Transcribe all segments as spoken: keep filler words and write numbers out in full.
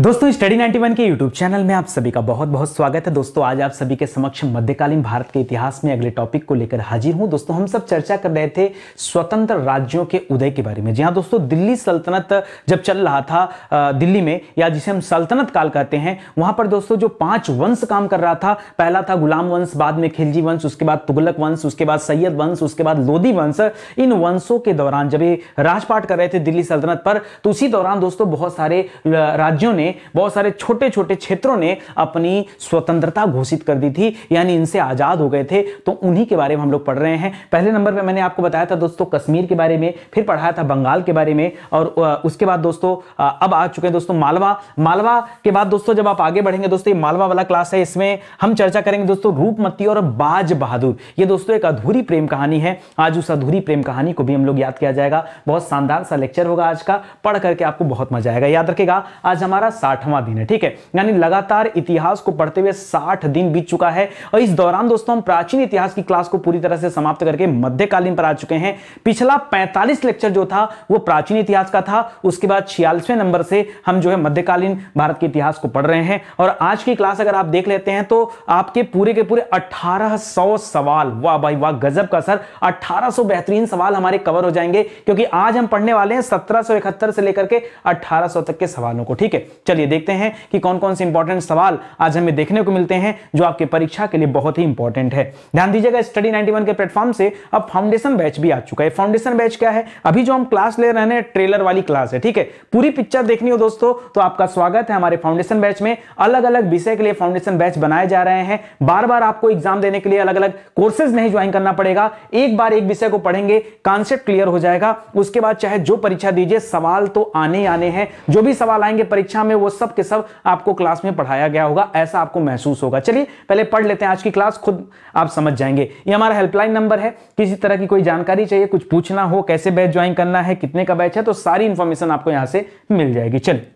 दोस्तों study ninety one के YouTube channel में आप सभी का बहुत बहुत स्वागत है। दोस्तों आज आप सभी के समक्ष मध्यकालीन भारत के इतिहास में अगले टॉपिक को लेकर हाजिर हूं। दोस्तों हम सब चर्चा कर रहे थे स्वतंत्र राज्यों के उदय के बारे में। जी हां दोस्तों, दिल्ली सल्तनत जब चल रहा था दिल्ली में, या जिसे हम सल्तनत काल कहते हैं, वहां पर दोस्तों जो पांच वंश काम कर रहा था, पहला था गुलाम वंश, बाद में खिलजी वंश, उसके बाद तुगलक वंश, उसके बाद सैयद वंश, उसके बाद लोधी वंश। इन वंशों के दौरान जब ये राजपाट कर रहे थे दिल्ली सल्तनत पर, तो उसी दौरान दोस्तों बहुत सारे राज्यों ने, बहुत सारे छोटे छोटे क्षेत्रों ने अपनी स्वतंत्रता घोषित कर दी थी, यानी इनसे आजाद हो गए थे। तो उन्हीं के बारे में हम लोग पढ़ रहे हैं। पहले नंबर पे मैंने आपको बताया था दोस्तों कश्मीर के बारे में, फिर पढ़ाया था बंगाल के बारे में, और उसके बाद दोस्तों अब आ चुके हैं दोस्तों मालवा। मालवा के बाद दोस्तों जब आप आगे बढ़ेंगे दोस्तों, ये मालवा वाला क्लास है, इसमें हम चर्चा करेंगे दोस्तों रूपमती और बाज बहादुर। ये दोस्तों एक अधूरी प्रेम कहानी है। आज उस अधूरी प्रेम कहानी को भी हम लोग याद किया जाएगा। बहुत शानदार सा लेक्चर होगा आज का, पढ़ करके आपको बहुत मजा आएगा। याद रखिएगा आज हमारा साठवां दिन है, ठीक है, यानी लगातार इतिहास को पढ़ते हुए साठ दिन बीत चुका है। और इस दौरान दोस्तों हम प्राचीन इतिहास की क्लास को पूरी तरह से समाप्त करके मध्यकालीन पर आ चुके हैं। पिछला पैंतालीस लेक्चर जो था वो प्राचीन इतिहास का था, उसके बाद छियालीसवें नंबर से हम जो है मध्यकालीन भारत के इतिहास को पढ़ रहे हैं। और आज की क्लास अगर आप देख लेते हैं तो आपके पूरे के पूरे अठारह सौ सवाल, वाह भाई वाह, गजब का सर, अठारह सौ बेहतरीन सवाल हमारे कवर हो जाएंगे, क्योंकि आज हम पढ़ने वाले हैं सत्रह सौ इकहत्तर से लेकर के अठारह सौ तक के सवालों को, ठीक है। चलिए देखते हैं कि कौन कौन से इंपॉर्टेंट सवाल आज हमें देखने को मिलते हैं जो आपके परीक्षा के लिए बहुत ही इंपॉर्टेंट है। ध्यान दीजिएगा स्टडी नाइंटी वन के प्लेटफॉर्म से अब फाउंडेशन बैच भी आ चुका है। फाउंडेशन बैच क्या है? अभी जो हम क्लास ले रहे हैं ट्रेलर वाली क्लास है, ठीक है। पूरी पिक्चर देखनी हो दोस्तों तो आपका स्वागत है हमारे फाउंडेशन बैच में। अलग अलग विषय के लिए फाउंडेशन बैच बनाए जा रहे हैं। बार बार आपको एग्जाम देने के लिए अलग अलग कोर्सेज नहीं ज्वाइन करना पड़ेगा। एक बार एक विषय को पढ़ेंगे, कॉन्सेप्ट क्लियर हो जाएगा, उसके बाद चाहे जो परीक्षा दीजिए सवाल तो आने आने हैं। जो भी सवाल आएंगे परीक्षा में वो सब के सब आपको क्लास में पढ़ाया गया होगा, ऐसा आपको महसूस होगा। चलिए पहले पढ़ लेते हैं आज की क्लास, खुद आप समझ जाएंगे। ये हमारा हेल्पलाइन नंबर है, किसी तरह की कोई जानकारी चाहिए, कुछ पूछना हो, कैसे बैच ज्वाइन करना है, कितने का बैच है, तो सारी इंफॉर्मेशन आपको यहां से मिल जाएगी। चलिए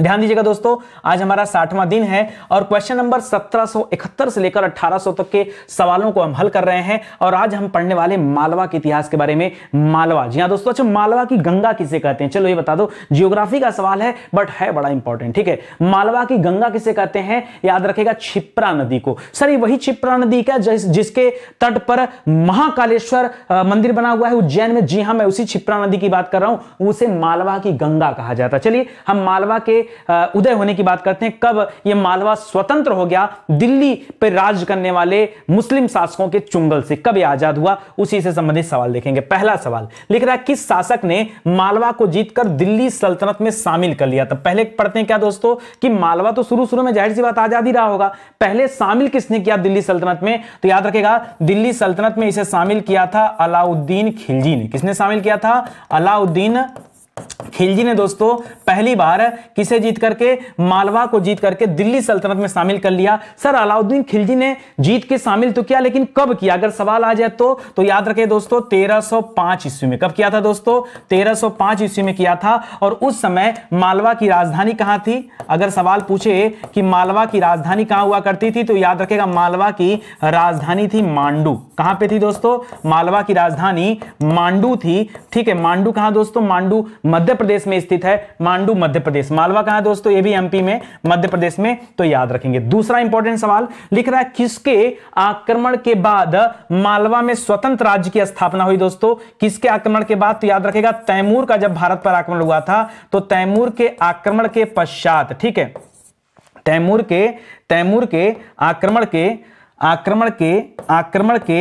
ध्यान दीजिएगा दोस्तों, आज हमारा साठवां दिन है और क्वेश्चन नंबर सत्रह सौ इकहत्तर से लेकर अठारह सौ तक के सवालों को हम हल कर रहे हैं। और आज हम पढ़ने वाले मालवा के इतिहास के बारे में। मालवा, जी हां दोस्तों, अच्छा मालवा की गंगा किसे कहते हैं? चलो ये बता दो, जियोग्राफी का सवाल है बट है बड़ा इंपॉर्टेंट, ठीक है। मालवा की गंगा किसे कहते हैं? याद रखेगा क्षिप्रा नदी को। सर ये वही क्षिप्रा नदी का जिस, जिसके तट पर महाकालेश्वर मंदिर बना हुआ है उज्जैन में? जी हाँ, मैं उसी क्षिप्रा नदी की बात कर रहा हूं, उसे मालवा की गंगा कहा जाता है। चलिए हम मालवा के उदय होने की बात करते हैं। कब ये मालवा स्वतंत्र हो गया दिल्ली पर राज करने वाले मुस्लिम शासकों के चुंगल से? कब ये आजाद हुआ, उसी से संबंधित सवाल देखेंगे। पहला सवाल लिख रहा है, किस शासक ने मालवा को जीतकर दिल्ली सल्तनत में शामिल कर लिया था? पहले पढ़ते हैं क्या दोस्तों कि मालवा तो शुरू शुरू में जाहिर सी बात आजाद ही रहा होगा, पहले शामिल किसने किया दिल्ली सल्तनत में? तो याद रखेगा दिल्ली सल्तनत में इसे शामिल किया था अलाउद्दीन खिलजी ने। किसने शामिल किया था? अलाउद्दीन खिलजी ने दोस्तों पहली बार किसे जीत करके, मालवा को जीत करके दिल्ली सल्तनत में शामिल कर लिया। सर अलाउद्दीन खिलजी ने जीत के शामिल तो किया, लेकिन कब किया अगर सवाल आ जाए तो? तो याद रखें दोस्तों तेरह सौ पाँच ईस्वी में। कब किया था दोस्तों? तेरह सौ पाँच ईस्वी में किया था। और उस समय मालवा की राजधानी कहां थी? अगर सवाल पूछे कि मालवा की राजधानी कहां हुआ करती थी, तो याद रखेगा मालवा की राजधानी थी मांडू। कहां पे थी दोस्तों? मालवा की राजधानी मांडू थी, ठीक है। मांडू कहां दोस्तों? मांडू मध्य प्रदेश में स्थित है। मांडू मध्य प्रदेश। मालवा कहां दोस्तों? ये भी एमपी में, मध्य प्रदेश में, तो याद रखेंगे। दूसरा इंपॉर्टेंट सवाल लिख रहा है, किसके आक्रमण के बाद मालवा में स्वतंत्र राज्य की स्थापना हुई दोस्तों? किसके आक्रमण के बाद? तो याद रखेगा तैमूर का जब भारत पर आक्रमण हुआ था, तो तैमूर के आक्रमण के पश्चात, ठीक है। तैमूर के तैमूर के आक्रमण के आक्रमण के आक्रमण के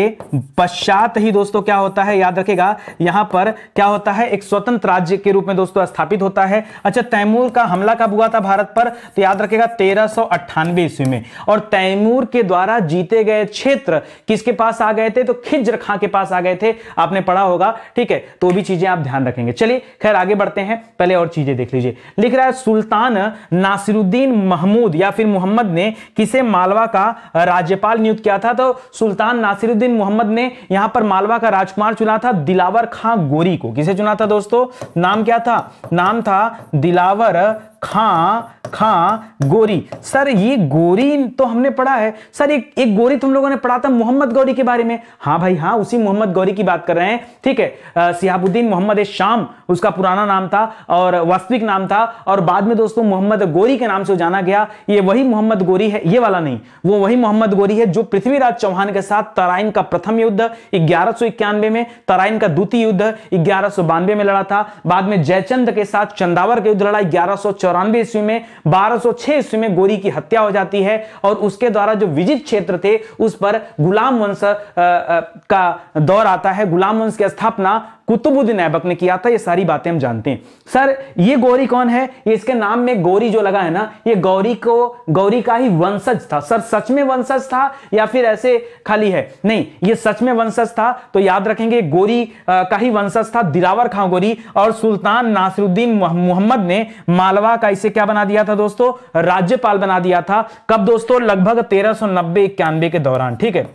पश्चात ही दोस्तों क्या होता है? याद रखेगा यहां पर क्या होता है? एक स्वतंत्र राज्य के रूप में दोस्तों स्थापित होता है। अच्छा तैमूर का हमला कब हुआ था भारत पर? तो याद रखेगा तेरह सौ अट्ठानवे ईस्वी में। और तैमूर के द्वारा जीते गए क्षेत्र किसके पास आ गए थे? तो खिज्र खां के पास आ गए थे, आपने पढ़ा होगा, ठीक है। तो भी चीजें आप ध्यान रखेंगे। चलिए खैर आगे बढ़ते हैं, पहले और चीजें देख लीजिए। लिख रहा है, सुल्तान नासिरुद्दीन महमूद या फिर मोहम्मद ने किसे मालवा का राज्यपाल किया था? तो सुल्तान नासिरुद्दीन मोहम्मद ने यहां पर मालवा का राजकुमार चुना था दिलावर खां गोरी को। किसे चुना था दोस्तों? नाम क्या था? नाम था दिलावर खां खां गोरी। सर ये गोरी तो हमने पढ़ा है सर, एक एक गोरी तुम लोगों ने पढ़ा था मोहम्मद गौरी के बारे में। हाँ भाई हाँ, उसी मोहम्मद गौरी की बात कर रहे हैं, ठीक है। सिहाबुद्दीन मोहम्मद शाम उसका पुराना नाम था और वास्तविक नाम था, और बाद में दोस्तों मोहम्मद गौरी के नाम से जाना गया। ये वही मोहम्मद गौरी है, ये वाला नहीं, वो वही मोहम्मद गौरी है जो पृथ्वीराज चौहान के साथ तराइन का प्रथम युद्ध ग्यारह सौ इक्यानवे में, तराइन का द्वितीय युद्ध ग्यारह सौ बानवे में लड़ा था, बाद में जयचंद के साथ चंदावर का युद्ध लड़ा ग्यारह सौ चौरानवे ईस्वी में। बारह सौ छह ईस्वी में गोरी की हत्या हो जाती है और उसके द्वारा जो विजित क्षेत्र थे उस पर गुलाम वंश का दौर आता है, गुलाम वंश की स्थापना कुतुबुद्दीन ऐबक ने किया था। ये सारी बातें हम जानते हैं। सर ये गौरी कौन है? ये इसके नाम में गौरी जो लगा है ना, ये गौरी को गौरी का ही वंशज था। सर सच में वंशज था या फिर ऐसे खाली है? नहीं, ये सच में वंशज था, तो याद रखेंगे गौरी का ही वंशज था दिलावर खां गौरी। और सुल्तान नासिरुद्दीन मोहम्मद ने मालवा का इसे क्या बना दिया था दोस्तों? राज्यपाल बना दिया था। कब दोस्तों? लगभग तेरह सौ नब्बे इक्यानवे के दौरान, ठीक है,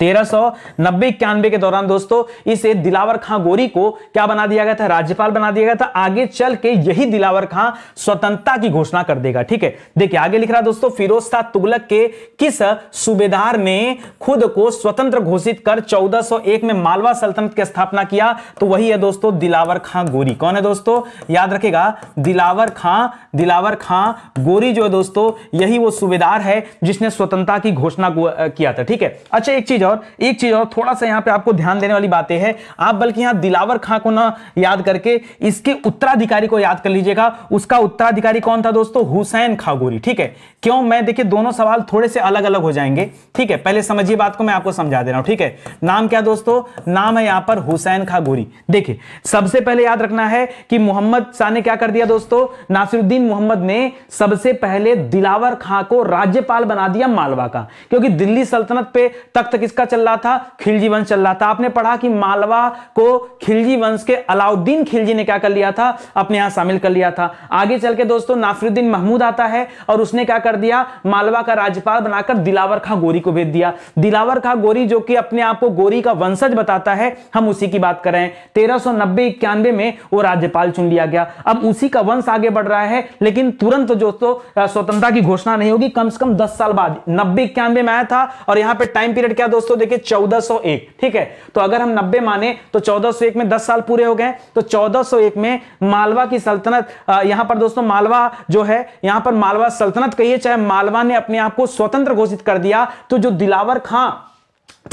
तेरह सौ नब्बे इक्यानवे के दौरान दोस्तों इसे दिलावर खां गोरी को क्या बना दिया गया था? राज्यपाल बना दिया गया था। आगे चल के यही दिलावर खां स्वतंत्रता की घोषणा कर देगा, ठीक है। देखिए आगे लिख रहा दोस्तों, फिरोज शाह तुगलक के किस सूबेदार ने खुद को स्वतंत्र घोषित कर चौदह सौ एक में मालवा सल्तनत की स्थापना किया? तो वही है दोस्तों दिलावर खां गोरी। कौन है दोस्तों? याद रखेगा दिलावर खां दिलावर खां गोरी जो है दोस्तों, यही वो सूबेदार है जिसने स्वतंत्रता की घोषणा किया था, ठीक है। अच्छा एक चीज और एक चीज और थोड़ा सा यहां पे आपको ध्यान देने वाली बातें हैं आप, बल्कि यहां दिलावर खां को ना याद करके इसके उत्तराधिकारी को याद कर लीजिएगा। उसका उत्तराधिकारी कौन था दोस्तों? हुसैन खां गोरी, ठीक है। क्यों? मैं देखिए दोनों सवाल थोड़े से अलग अलग हो जाएंगे, ठीक है। पहले समझिए बात को, मैं आपको समझा दे रहा हूं, ठीक है। नाम क्या दोस्तों? नाम है यहां पर हुसैन खां गोरी। देखिए सबसे पहले याद रखना है कि मोहम्मद शाह ने क्या कर दिया दोस्तों, नासिरुद्दीन मोहम्मद ने सबसे पहले दिलावर खां को राज्यपाल बना दिया मालवा का, क्योंकि दिल्ली सल्तनत पे तख्त किसका चल रहा था? खिलजी वंश चल रहा था। आपने पढ़ा कि मालवा को खिलजी वंश के अलाउद्दीन खिलजी ने क्या कर लिया था? अपने यहां शामिल कर लिया था। आगे चल के दोस्तों नासिरुद्दीन महमूद आता है और उसने क्या कर दिया? मालवा का राज्यपाल बनाकर दिलावर खां गोरी को भेज दिया। दिलावर खां गोरी जो कि अपने आप को गोरी का वंशज बताता है, हम उसी की बात कर रहे हैं। तेरह सौ नब्बे इक्यानवे में वो राज्यपाल चुन लिया गया। अब उसी का वंश आगे बढ़ रहा है, लेकिन तुरंत दोस्तों स्वतंत्रता की घोषणा नहीं होगी, कम से कम दस साल बाद। नब्बे इक्यानवे में आया था और यहां पर टाइम पीरियड क्या दोस्तों? देखिए चौदह सौ एक, ठीक है। तो अगर हम नब्बे माने तो चौदह सौ एक में दस साल पूरे हो गए, तो चौदह सौ एक में मालवा की सल्तनत, यहां पर दोस्तों मालवा जो है, यहां पर मालवा सल्तनत कहिए चाहे मालवा ने अपने आप को स्वतंत्र घोषित कर दिया। तो जो दिलावर खां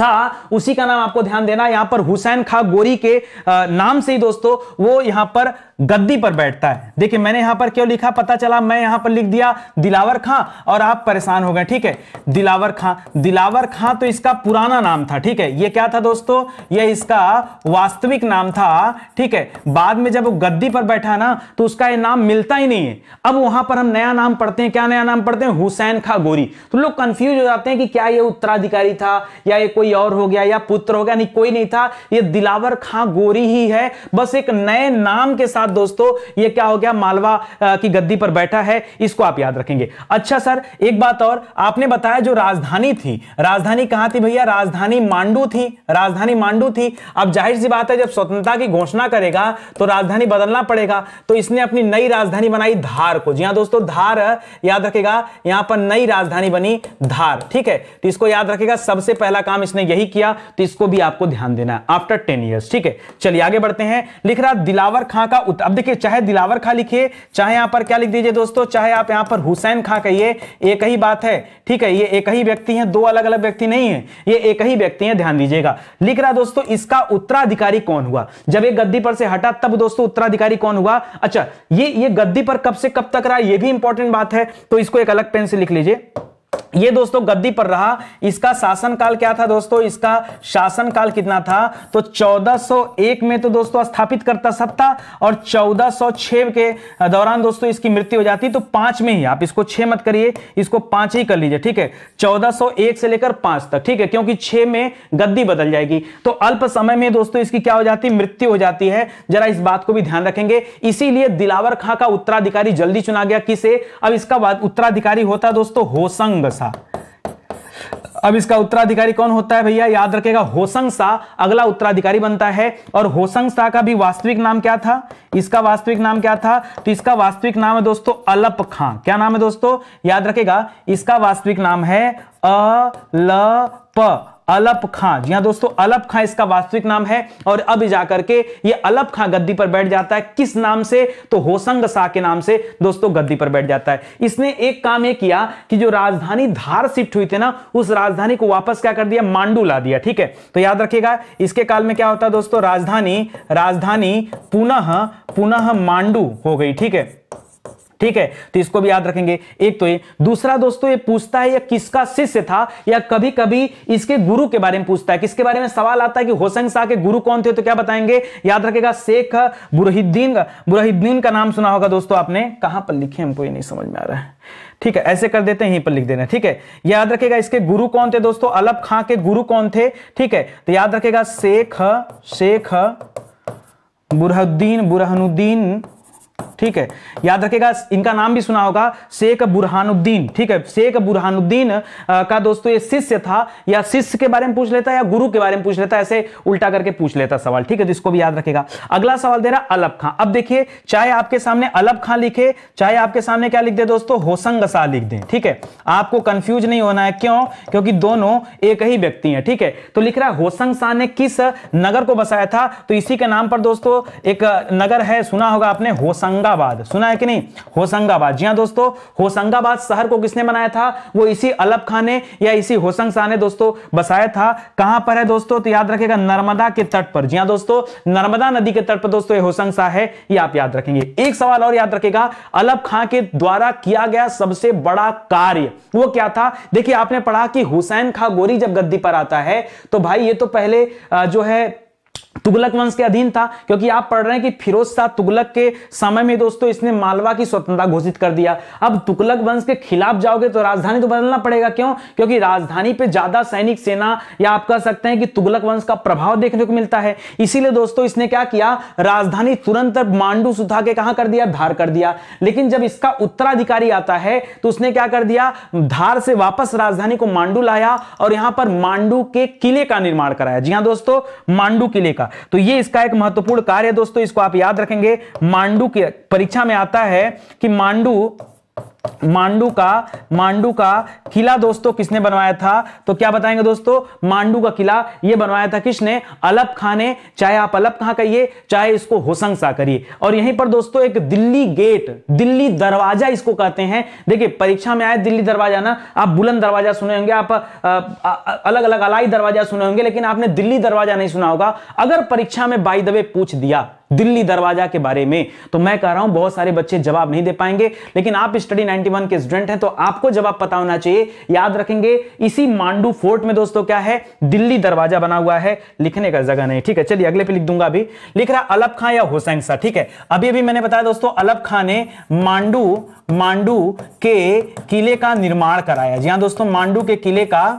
था उसी का नाम आपको ध्यान देना, यहां पर हुसैन खां गोरी के नाम से ही दोस्तों वो यहां पर गद्दी पर बैठता है। देखिए मैंने यहां पर क्यों लिखा पता चला, मैं यहां पर लिख दिया दिलावर खां और आप परेशान हो गए, ठीक है। दिलावर खां दिलावर खां तो इसका पुराना नाम था, ठीक है। ये क्या था दोस्तों? यह इसका वास्तविक नाम था, ठीक है। बाद में जब वो गद्दी पर बैठा ना तो उसका यह नाम मिलता ही नहीं है। अब वहां पर हम नया नाम पढ़ते हैं, क्या नया नाम पढ़ते हैं? हुसैन खां गोरी। तो लोग कंफ्यूज हो जाते हैं कि क्या यह उत्तराधिकारी था या कोई और हो गया या पुत्र हो गया। नहीं, कोई नहीं था, ये दिलावर खां गोरी ही है, बस एक नए नाम के साथ दोस्तों ये क्या हो गया? मालवा की गद्दी पर बैठा है, इसको आप याद रखेंगे। अच्छा सर एक बात और, आपने बताया जो राजधानी थी, राजधानी कहां थी भैया? राजधानी मांडू थी, राजधानी मांडू थी। अब जाहिर सी बात है जब स्वतंत्रता की घोषणा करेगा तो राजधानी बदलना पड़ेगा, तो इसने अपनी नई राजधानी बनाई धार को। जी हां दोस्तों धार, याद रखेगा यहां पर नई राजधानी बनी धार, ठीक है। तो इसको याद रखेगा, सबसे पहला काम इसने यही किया, तो इसको भी आपको ध्यान देना है आफ्टर टेन इयर्स, ठीक है। चलिए आगे बढ़ते हैं। लिख रहा दिलावर खां का, अब देखिए चाहे दिलावर खां लिखिए चाहे यहां पर क्या लिख दीजिए दोस्तों, चाहे आप यहां पर हुसैन खां कहिए, एक ही बात है, ठीक है। ये एक ही व्यक्ति है, दो अलग अलग व्यक्ति नहीं है, ये एक ही व्यक्ति है, ध्यान दीजिएगा। लिख रहा दोस्तों इसका उत्तराधिकारी कौन हुआ? जब ये गद्दी पर से हटा तब दोस्तों उत्तराधिकारी कौन हुआ? अच्छा ये ये गद्दी पर कब से कब तक रहा, यह भी इंपॉर्टेंट बात है, तो इसको एक अलग पेन से लिख लीजिए। ये दोस्तों गद्दी पर रहा, इसका शासनकाल क्या था दोस्तों? इसका शासनकाल कितना था? तो चौदह सौ एक में तो दोस्तों स्थापित करता सत्ता, और चौदह सौ छह के दौरान दोस्तों इसकी मृत्यु हो जाती, तो पांच में ही आप इसको छह मत करिए, इसको पांच ही कर लीजिए, ठीक है। चौदह सौ एक से लेकर पांच तक, ठीक है, क्योंकि छह में गद्दी बदल जाएगी। तो अल्प समय में दोस्तों इसकी क्या हो जाती? मृत्यु हो जाती है। जरा इस बात को भी ध्यान रखेंगे, इसीलिए दिलावर खां का उत्तराधिकारी जल्दी चुना गया। किसे अब इसका उत्तराधिकारी होता दोस्तों? होसंग शाह, अब इसका उत्तराधिकारी कौन होता है भैया, याद रखेगा होसंग शाह अगला उत्तराधिकारी बनता है। और होसंग शाह का भी वास्तविक नाम क्या था, इसका वास्तविक नाम क्या था, तो इसका वास्तविक नाम है दोस्तों अलप खान। क्या नाम है दोस्तों, याद रखेगा इसका वास्तविक नाम है अलप अलप खां। जी हाँ दोस्तों, अलप खां इसका वास्तविक नाम है। और अब जाकर के ये अलप खां गद्दी पर बैठ जाता है, किस नाम से, तो होसंग शाह के नाम से दोस्तों गद्दी पर बैठ जाता है। इसने एक काम ये किया कि जो राजधानी धार शिफ्ट हुई थी ना, उस राजधानी को वापस क्या कर दिया, मांडू ला दिया। ठीक है, तो याद रखिएगा इसके काल में क्या होता है दोस्तों, राजधानी राजधानी पुनः पुनः मांडू हो गई। ठीक है ठीक है, तो इसको भी याद रखेंगे। एक तो ये, दूसरा दोस्तों ये पूछता है यह किसका शिष्य था, या कभी कभी इसके गुरु के बारे में पूछता है। किसके बारे में सवाल आता है कि होसंग शाह के गुरु कौन थे, तो क्या बताएंगे, याद रखेगा शेख बुरहिद्दीन। बुरहिद्दीन का नाम सुना होगा दोस्तों आपने, कहां पर लिखे हमको ये नहीं समझ में आ रहा है। ठीक है, ऐसे कर देते हैं, यहीं पर लिख देना। ठीक है, याद रखेगा इसके गुरु कौन थे दोस्तों, अलप खां के गुरु कौन थे। ठीक है, तो याद रखेगा शेख शेख बुरहिद्दीन बुरहानुद्दीन। ठीक है, याद रखेगा इनका नाम भी सुना होगा शेख बुरहानुद्दीन। ठीक है, शेख बुरहानुद्दीन का दोस्तों ये शिष्य था, या शिष्य के बारे में पूछ लेता है या गुरु के बारे में पूछ लेता है, ऐसे उल्टा करके पूछ लेता सवाल। ठीक है, तो इसको भी याद रखेगा। अगला सवाल दे रहा अलप खां। अब देखिए, चाहे आपके सामने अलप खां लिखे, चाहे आपके सामने क्या लिख दे दोस्तों, होसंग शाह लिख दे। ठीक है, आपको कंफ्यूज नहीं होना है, क्यों, क्योंकि दोनों एक ही व्यक्ति है। ठीक है, तो लिख रहा होसंग शाह ने किस नगर को बसाया था, तो इसी के नाम पर दोस्तों एक नगर है, सुना होगा आपने होसंग, सुना है कि नहीं, होशंगाबाद। जी हां दोस्तों, होशंगाबाद शहर को किसने बनाया था, वो इसी अलप खान ने या इसी होसंग शाह ने दोस्तों बसाया था। कहां पर है दोस्तों, तो याद रखेगा नर्मदा के तट पर। जी हां दोस्तों, नर्मदा नदी के तट पर दोस्तों ये होसंग शाह है, ये आप याद रखेंगे। एक सवाल और याद रखेगा, अलप खां के द्वारा किया गया सबसे बड़ा कार्य वो क्या था। देखिए आपने पढ़ा कि हुसैन खां गोरी जब गद्दी पर आता है, तो भाई ये तो पहले जो है तुगलक वंश के अधीन था, क्योंकि आप पढ़ रहे हैं कि फिरोज शाह तुगलक के समय में दोस्तों इसने मालवा की स्वतंत्रता घोषित कर दिया। अब तुगलक वंश के खिलाफ जाओगे तो राजधानी तो बदलना पड़ेगा, क्यों, क्योंकि राजधानी पे ज्यादा सैनिक सेना, या आप कह सकते हैं कि तुगलक वंश का प्रभाव देखने को मिलता है। इसीलिए दोस्तों इसने क्या किया, राजधानी तुरंत मांडू से उठा के कहां कर दिया, धार कर दिया। लेकिन जब इसका उत्तराधिकारी आता है तो उसने क्या कर दिया, धार से वापस राजधानी को मांडू लाया और यहां पर मांडू के किले का निर्माण कराया। जी हाँ दोस्तों, मांडू किले का, तो ये इसका एक महत्वपूर्ण कार्य दोस्तों, इसको आप याद रखेंगे। मांडू के परीक्षा में आता है कि मांडू मांडू का मांडू का किला दोस्तों किसने बनवाया था, तो क्या बताएंगे दोस्तों, मांडू का किला ये बनवाया था किसने, अलप खां ने। चाहे आप अलप खां कहिए, चाहे इसको होसंग शाह करिए। और यहीं पर दोस्तों एक दिल्ली गेट, दिल्ली दरवाजा इसको कहते हैं। देखिए परीक्षा में आया दिल्ली दरवाजा ना, आप बुलंद दरवाजा सुने होंगे, आप आ, आ, अलग अलग अलाई दरवाजा सुने होंगे, लेकिन आपने दिल्ली दरवाजा नहीं सुना होगा। अगर परीक्षा में बाय द वे पूछ दिया दिल्ली दरवाजा के बारे में, तो मैं कह रहा हूं बहुत सारे बच्चे जवाब नहीं दे पाएंगे, लेकिन आप स्टडी इक्यानवे के स्टूडेंट हैं तो आपको जवाब पता होना चाहिए। याद रखेंगे इसी मांडू फोर्ट में दोस्तों क्या है, दिल्ली दरवाजा बना हुआ है। लिखने का जगह नहीं, ठीक है, चलिए अगले पे लिख दूंगा। अभी लिख रहा अलप खां या होसैन शाह। ठीक है, अभी अभी मैंने बताया दोस्तों अलप खां ने मांडू मांडू के किले का निर्माण कराया। जी हाँ दोस्तों, मांडू के किले का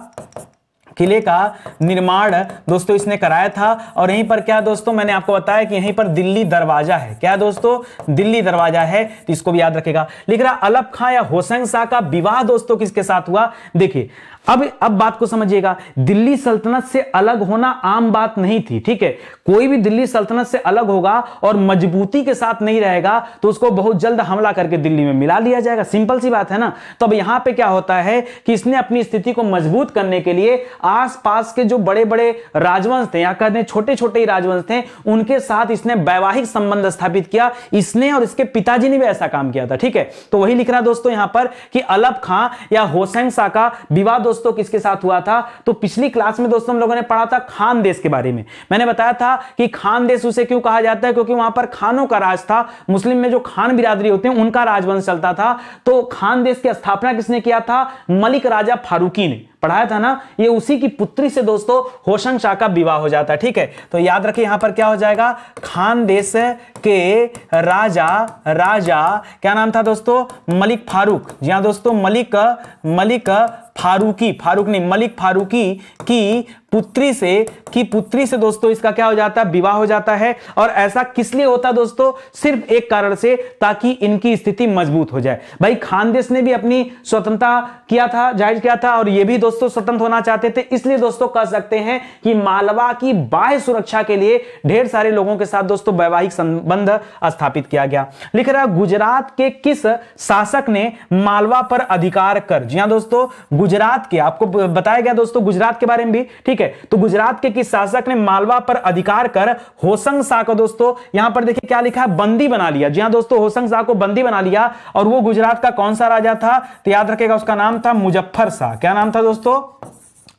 किले का निर्माण दोस्तों इसने कराया था। और यहीं पर क्या दोस्तों, मैंने आपको बताया कि यहीं पर दिल्ली दरवाजा है, क्या दोस्तों, दिल्ली दरवाजा है, तो इसको भी याद रखेगा। लिख रहा अलप खां या होसंग शाह का विवाह दोस्तों किसके साथ हुआ। देखिए अब अब बात को समझिएगा, दिल्ली सल्तनत से अलग होना आम बात नहीं थी। ठीक है, कोई भी दिल्ली सल्तनत से अलग होगा और मजबूती के साथ नहीं रहेगा तो उसको बहुत जल्द हमला करके दिल्ली में मिला लिया जाएगा, सिंपल सी बात है ना। तो अब यहाँ पे क्या होता है कि इसने अपनी स्थिति को मजबूत करने के लिए आसपास के जो बड़े बड़े राजवंश थे, या कहते हैं छोटे छोटे ही राजवंश थे, उनके साथ इसने वैवाहिक संबंध स्थापित किया। इसने और इसके पिताजी ने भी ऐसा काम किया था। ठीक है, तो वही लिख रहा दोस्तों यहाँ पर कि अलप खां या होसैन शाह का विवाह दोस्तों किसके साथ हुआ था। तो पिछली क्लास में दोस्तों हम लोगों ने पढ़ा था खान देश के बारे में। मैंने बताया था कि खान देश उसे क्यों कहा जाता है, क्योंकि वहां पर खानों का राज था। मुस्लिम में जो खान बिरादरी होते हैं उनका राजवंश चलता था। तो खान देश की स्थापना किसने किया था, मलिक राजा फारूकी ने, पढ़ाया था ना। ये उसी की पुत्री से दोस्तों होसंग शाह का विवाह हो जाता है। ठीक है, तो याद रखिए यहां पर क्या हो जाएगा, खान देश के राजा राजा क्या नाम था दोस्तों, मलिक फारूक। जी हाँ दोस्तों, मलिक मलिक फारूकी, फारूक नहीं मलिक फारूकी की पुत्री से की पुत्री से दोस्तों इसका क्या हो जाता है, विवाह हो जाता है। और ऐसा किस लिए होता दोस्तों, सिर्फ एक कारण से, ताकि इनकी स्थिति मजबूत हो जाए। भाई खानदेश ने भी अपनी स्वतंत्रता किया था, जाहिर किया था, और ये भी दोस्तों स्वतंत्र होना चाहते थे। इसलिए दोस्तों कह सकते हैं कि मालवा की बाह्य सुरक्षा के लिए ढेर सारे लोगों के साथ दोस्तों वैवाहिक संबंध स्थापित किया गया। लिख रहा गुजरात के किस शासक ने मालवा पर अधिकार कर, जी हां दोस्तों गुजरात के, आपको बताया गया दोस्तों गुजरात के बारे में भी, ठीक है। तो गुजरात के किस शासक ने मालवा पर अधिकार कर होसंग शाह को दोस्तों, यहां पर देखिए क्या लिखा है, बंदी बना लिया। जी हां दोस्तों होसंग शाह को बंदी बना लिया। और वो गुजरात का कौन सा राजा था, तो याद रखेगा उसका नाम था मुजफ्फर शाह। क्या नाम था दोस्तों,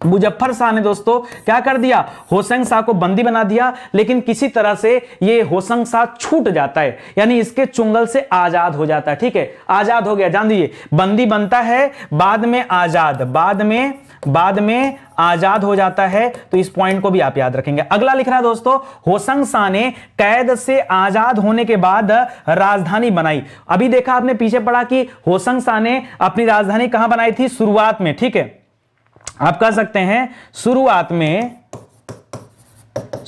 मुजफ्फर शाह ने दोस्तों क्या कर दिया, होसंग शाह को बंदी बना दिया। लेकिन किसी तरह से ये होसंग शाह छूट जाता है, यानी इसके चुंगल से आजाद हो जाता है, ठीक है, आजाद हो गया। जान दीजिए बंदी बनता है, बाद में आजाद, बाद में बाद में आजाद हो जाता है। तो इस पॉइंट को भी आप याद रखेंगे। अगला लिख रहा है दोस्तों होसंग शाह ने कैद से आजाद होने के बाद राजधानी बनाई। अभी देखा आपने पीछे पढ़ा कि होसंग शाह ने अपनी राजधानी कहां बनाई थी, शुरुआत में, ठीक है, आप कह सकते हैं शुरुआत में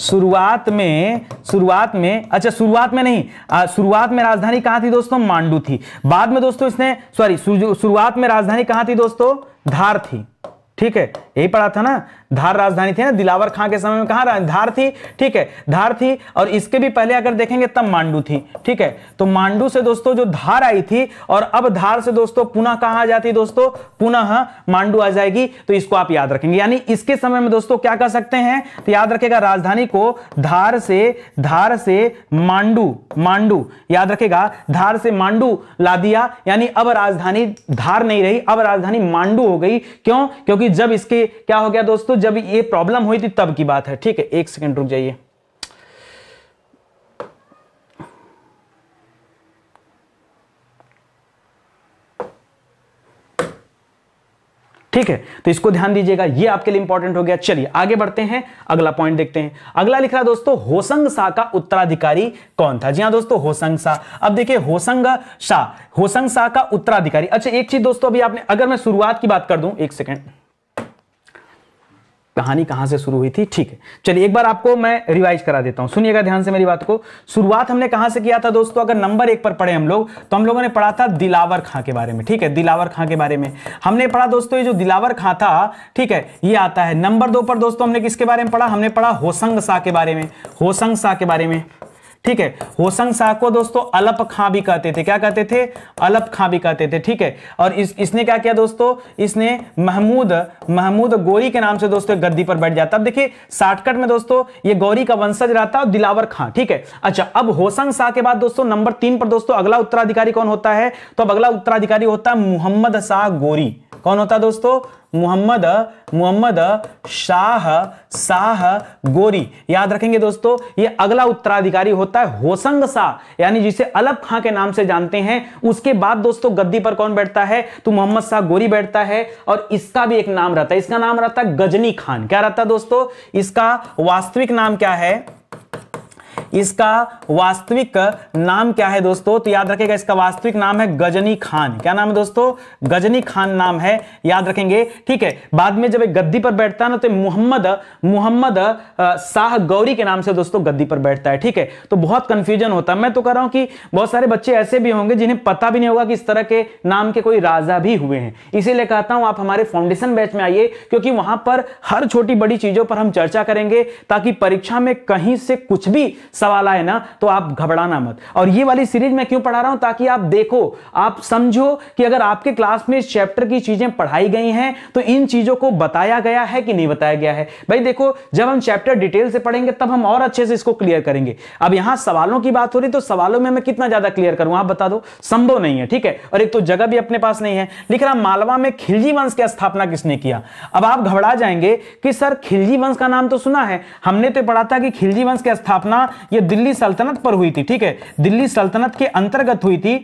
शुरुआत में शुरुआत में अच्छा शुरुआत में नहीं आ, शुरुआत में राजधानी कहां थी दोस्तों, मांडू थी। बाद में दोस्तों इसने सॉरी शुरुआत में राजधानी कहां थी दोस्तों, धार थी, ठीक है, यही पढ़ा था ना, धार राजधानी थी ना दिलावर खां के समय में, कहा धार थी, ठीक है, धार थी। और इसके भी पहले अगर देखेंगे तब मांडू थी, ठीक है। तो मांडू से दोस्तों जो धार आई थी, और अब धार से दोस्तों पुनः कहां आ जाती दोस्तों, पुनः मांडू आ जाएगी। तो इसको आप याद रखेंगे, यानी इसके समय में दोस्तों क्या कर सकते हैं, तो याद रखेगा राजधानी को धार से धार से मांडू मांडू याद रखेगा, धार से मांडू ला दिया, यानी अब राजधानी धार नहीं रही, अब राजधानी मांडू हो गई। क्यों, क्योंकि जब इसके क्या हो गया दोस्तों, जब ये प्रॉब्लम हुई थी तब की बात है, ठीक है। एक सेकंड रुक जाइए, ठीक है, तो इसको ध्यान दीजिएगा, ये आपके लिए इंपॉर्टेंट हो गया। चलिए आगे बढ़ते हैं, अगला पॉइंट देखते हैं। अगला लिख रहा दोस्तों होसंग शाह का उत्तराधिकारी कौन था। जी हाँ दोस्तों होसंग शाह। अब देखिए होसंग शाह होसंग शाह का उत्तराधिकारी। अच्छा एक चीज दोस्तों, अभी आपने अगर मैं शुरुआत की बात कर दूं, एक सेकेंड कहानी कहां से शुरू हुई थी, ठीक है, चलिए एक बार आपको मैं रिवाइज करा देता हूं, सुनिएगा ध्यान से मेरी बात को। शुरुआत हमने कहां से किया था दोस्तों, अगर नंबर एक पर पढ़े हम लोग तो हम लोगों ने पढ़ा था दिलावर खां के बारे में, ठीक है, दिलावर खां के बारे में हमने पढ़ा दोस्तों। ये जो दिलावर खां था, ठीक है, ये आता है नंबर दो पर दोस्तों। हमने किसके बारे में पढ़ा, हमने पढ़ा होसंग शाह के बारे में, होसंग शाह के बारे में, ठीक है। होसंग शाह को दोस्तों अलप खां भी कहते थे, क्या कहते थे, अलप खां भी कहते थे, ठीक है। और इस इसने क्या किया दोस्तों, इसने महमूद महमूद गोरी के नाम से दोस्तों गद्दी पर बैठ जाता। अब देखिए शॉर्टकट में दोस्तों ये गौरी का वंशज रहा था, दिलावर खां, ठीक है। अच्छा अब होसंग शाह के बाद दोस्तों नंबर तीन पर दोस्तों अगला उत्तराधिकारी कौन होता है, तो अब अगला उत्तराधिकारी होता है मुहम्मद शाह गोरी। कौन होता है दोस्तों, मुहम्मद मुहम्मद शाह शाह गोरी, याद रखेंगे दोस्तों ये अगला उत्तराधिकारी होता है होसंग शाह, यानी जिसे अलप खां के नाम से जानते हैं। उसके बाद दोस्तों गद्दी पर कौन बैठता है, तो मोहम्मद शाह गोरी बैठता है। और इसका भी एक नाम रहता है, इसका नाम रहता है गजनी खान। क्या रहता है दोस्तों, इसका वास्तविक नाम क्या है, इसका वास्तविक नाम क्या है दोस्तों, तो याद रखेगा इसका वास्तविक नाम है गजनी खान। क्या नाम है दोस्तों, गजनी खान नाम है, याद रखेंगे, ठीक है। बाद में जब गद्दी पर बैठता है ना, तो मोहम्मद मोहम्मद शाह गौरी के नाम से दोस्तों गद्दी पर बैठता है, ठीक है। तो बहुत कंफ्यूजन होता है, मैं तो कह रहा हूं कि बहुत सारे बच्चे ऐसे भी होंगे जिन्हें पता भी नहीं होगा कि इस तरह के नाम के कोई राजा भी हुए हैं। इसीलिए कहता हूं आप हमारे फाउंडेशन बैच में आइए, क्योंकि वहां पर हर छोटी बड़ी चीजों पर हम चर्चा करेंगे, ताकि परीक्षा में कहीं से कुछ भी सवाल आए ना तो आप घबराना मत। और ये वाली सीरीज मैं क्यों पढ़ा रहा हूं, ताकि आप देखो, आप समझो कि अगर आपके क्लास में इस चैप्टर की चीजें पढ़ाई गई हैं तो इन चीजों को बताया गया है कि नहीं बताया गया है। भाई देखो जब हम चैप्टर डिटेल से पढ़ेंगे तब हम और अच्छे से इसको क्लियर करेंगे। अब यहां सवालों की बात हो रही, तो सवालों में मैं कितना ज्यादा क्लियर करूं आप बता दो, संभव नहीं है, ठीक है। और एक तो जगह भी अपने पास नहीं है। लिख रहा मालवा में खिलजी वंश की स्थापना किसने किया। अब आप घबरा जाएंगे कि सर खिलजी वंश का नाम तो सुना है, हमने तो पढ़ा था कि खिलजी वंश की स्थापना ये दिल्ली सल्तनत पर हुई थी, ठीक है, दिल्ली सल्तनत के अंतर्गत हुई थी।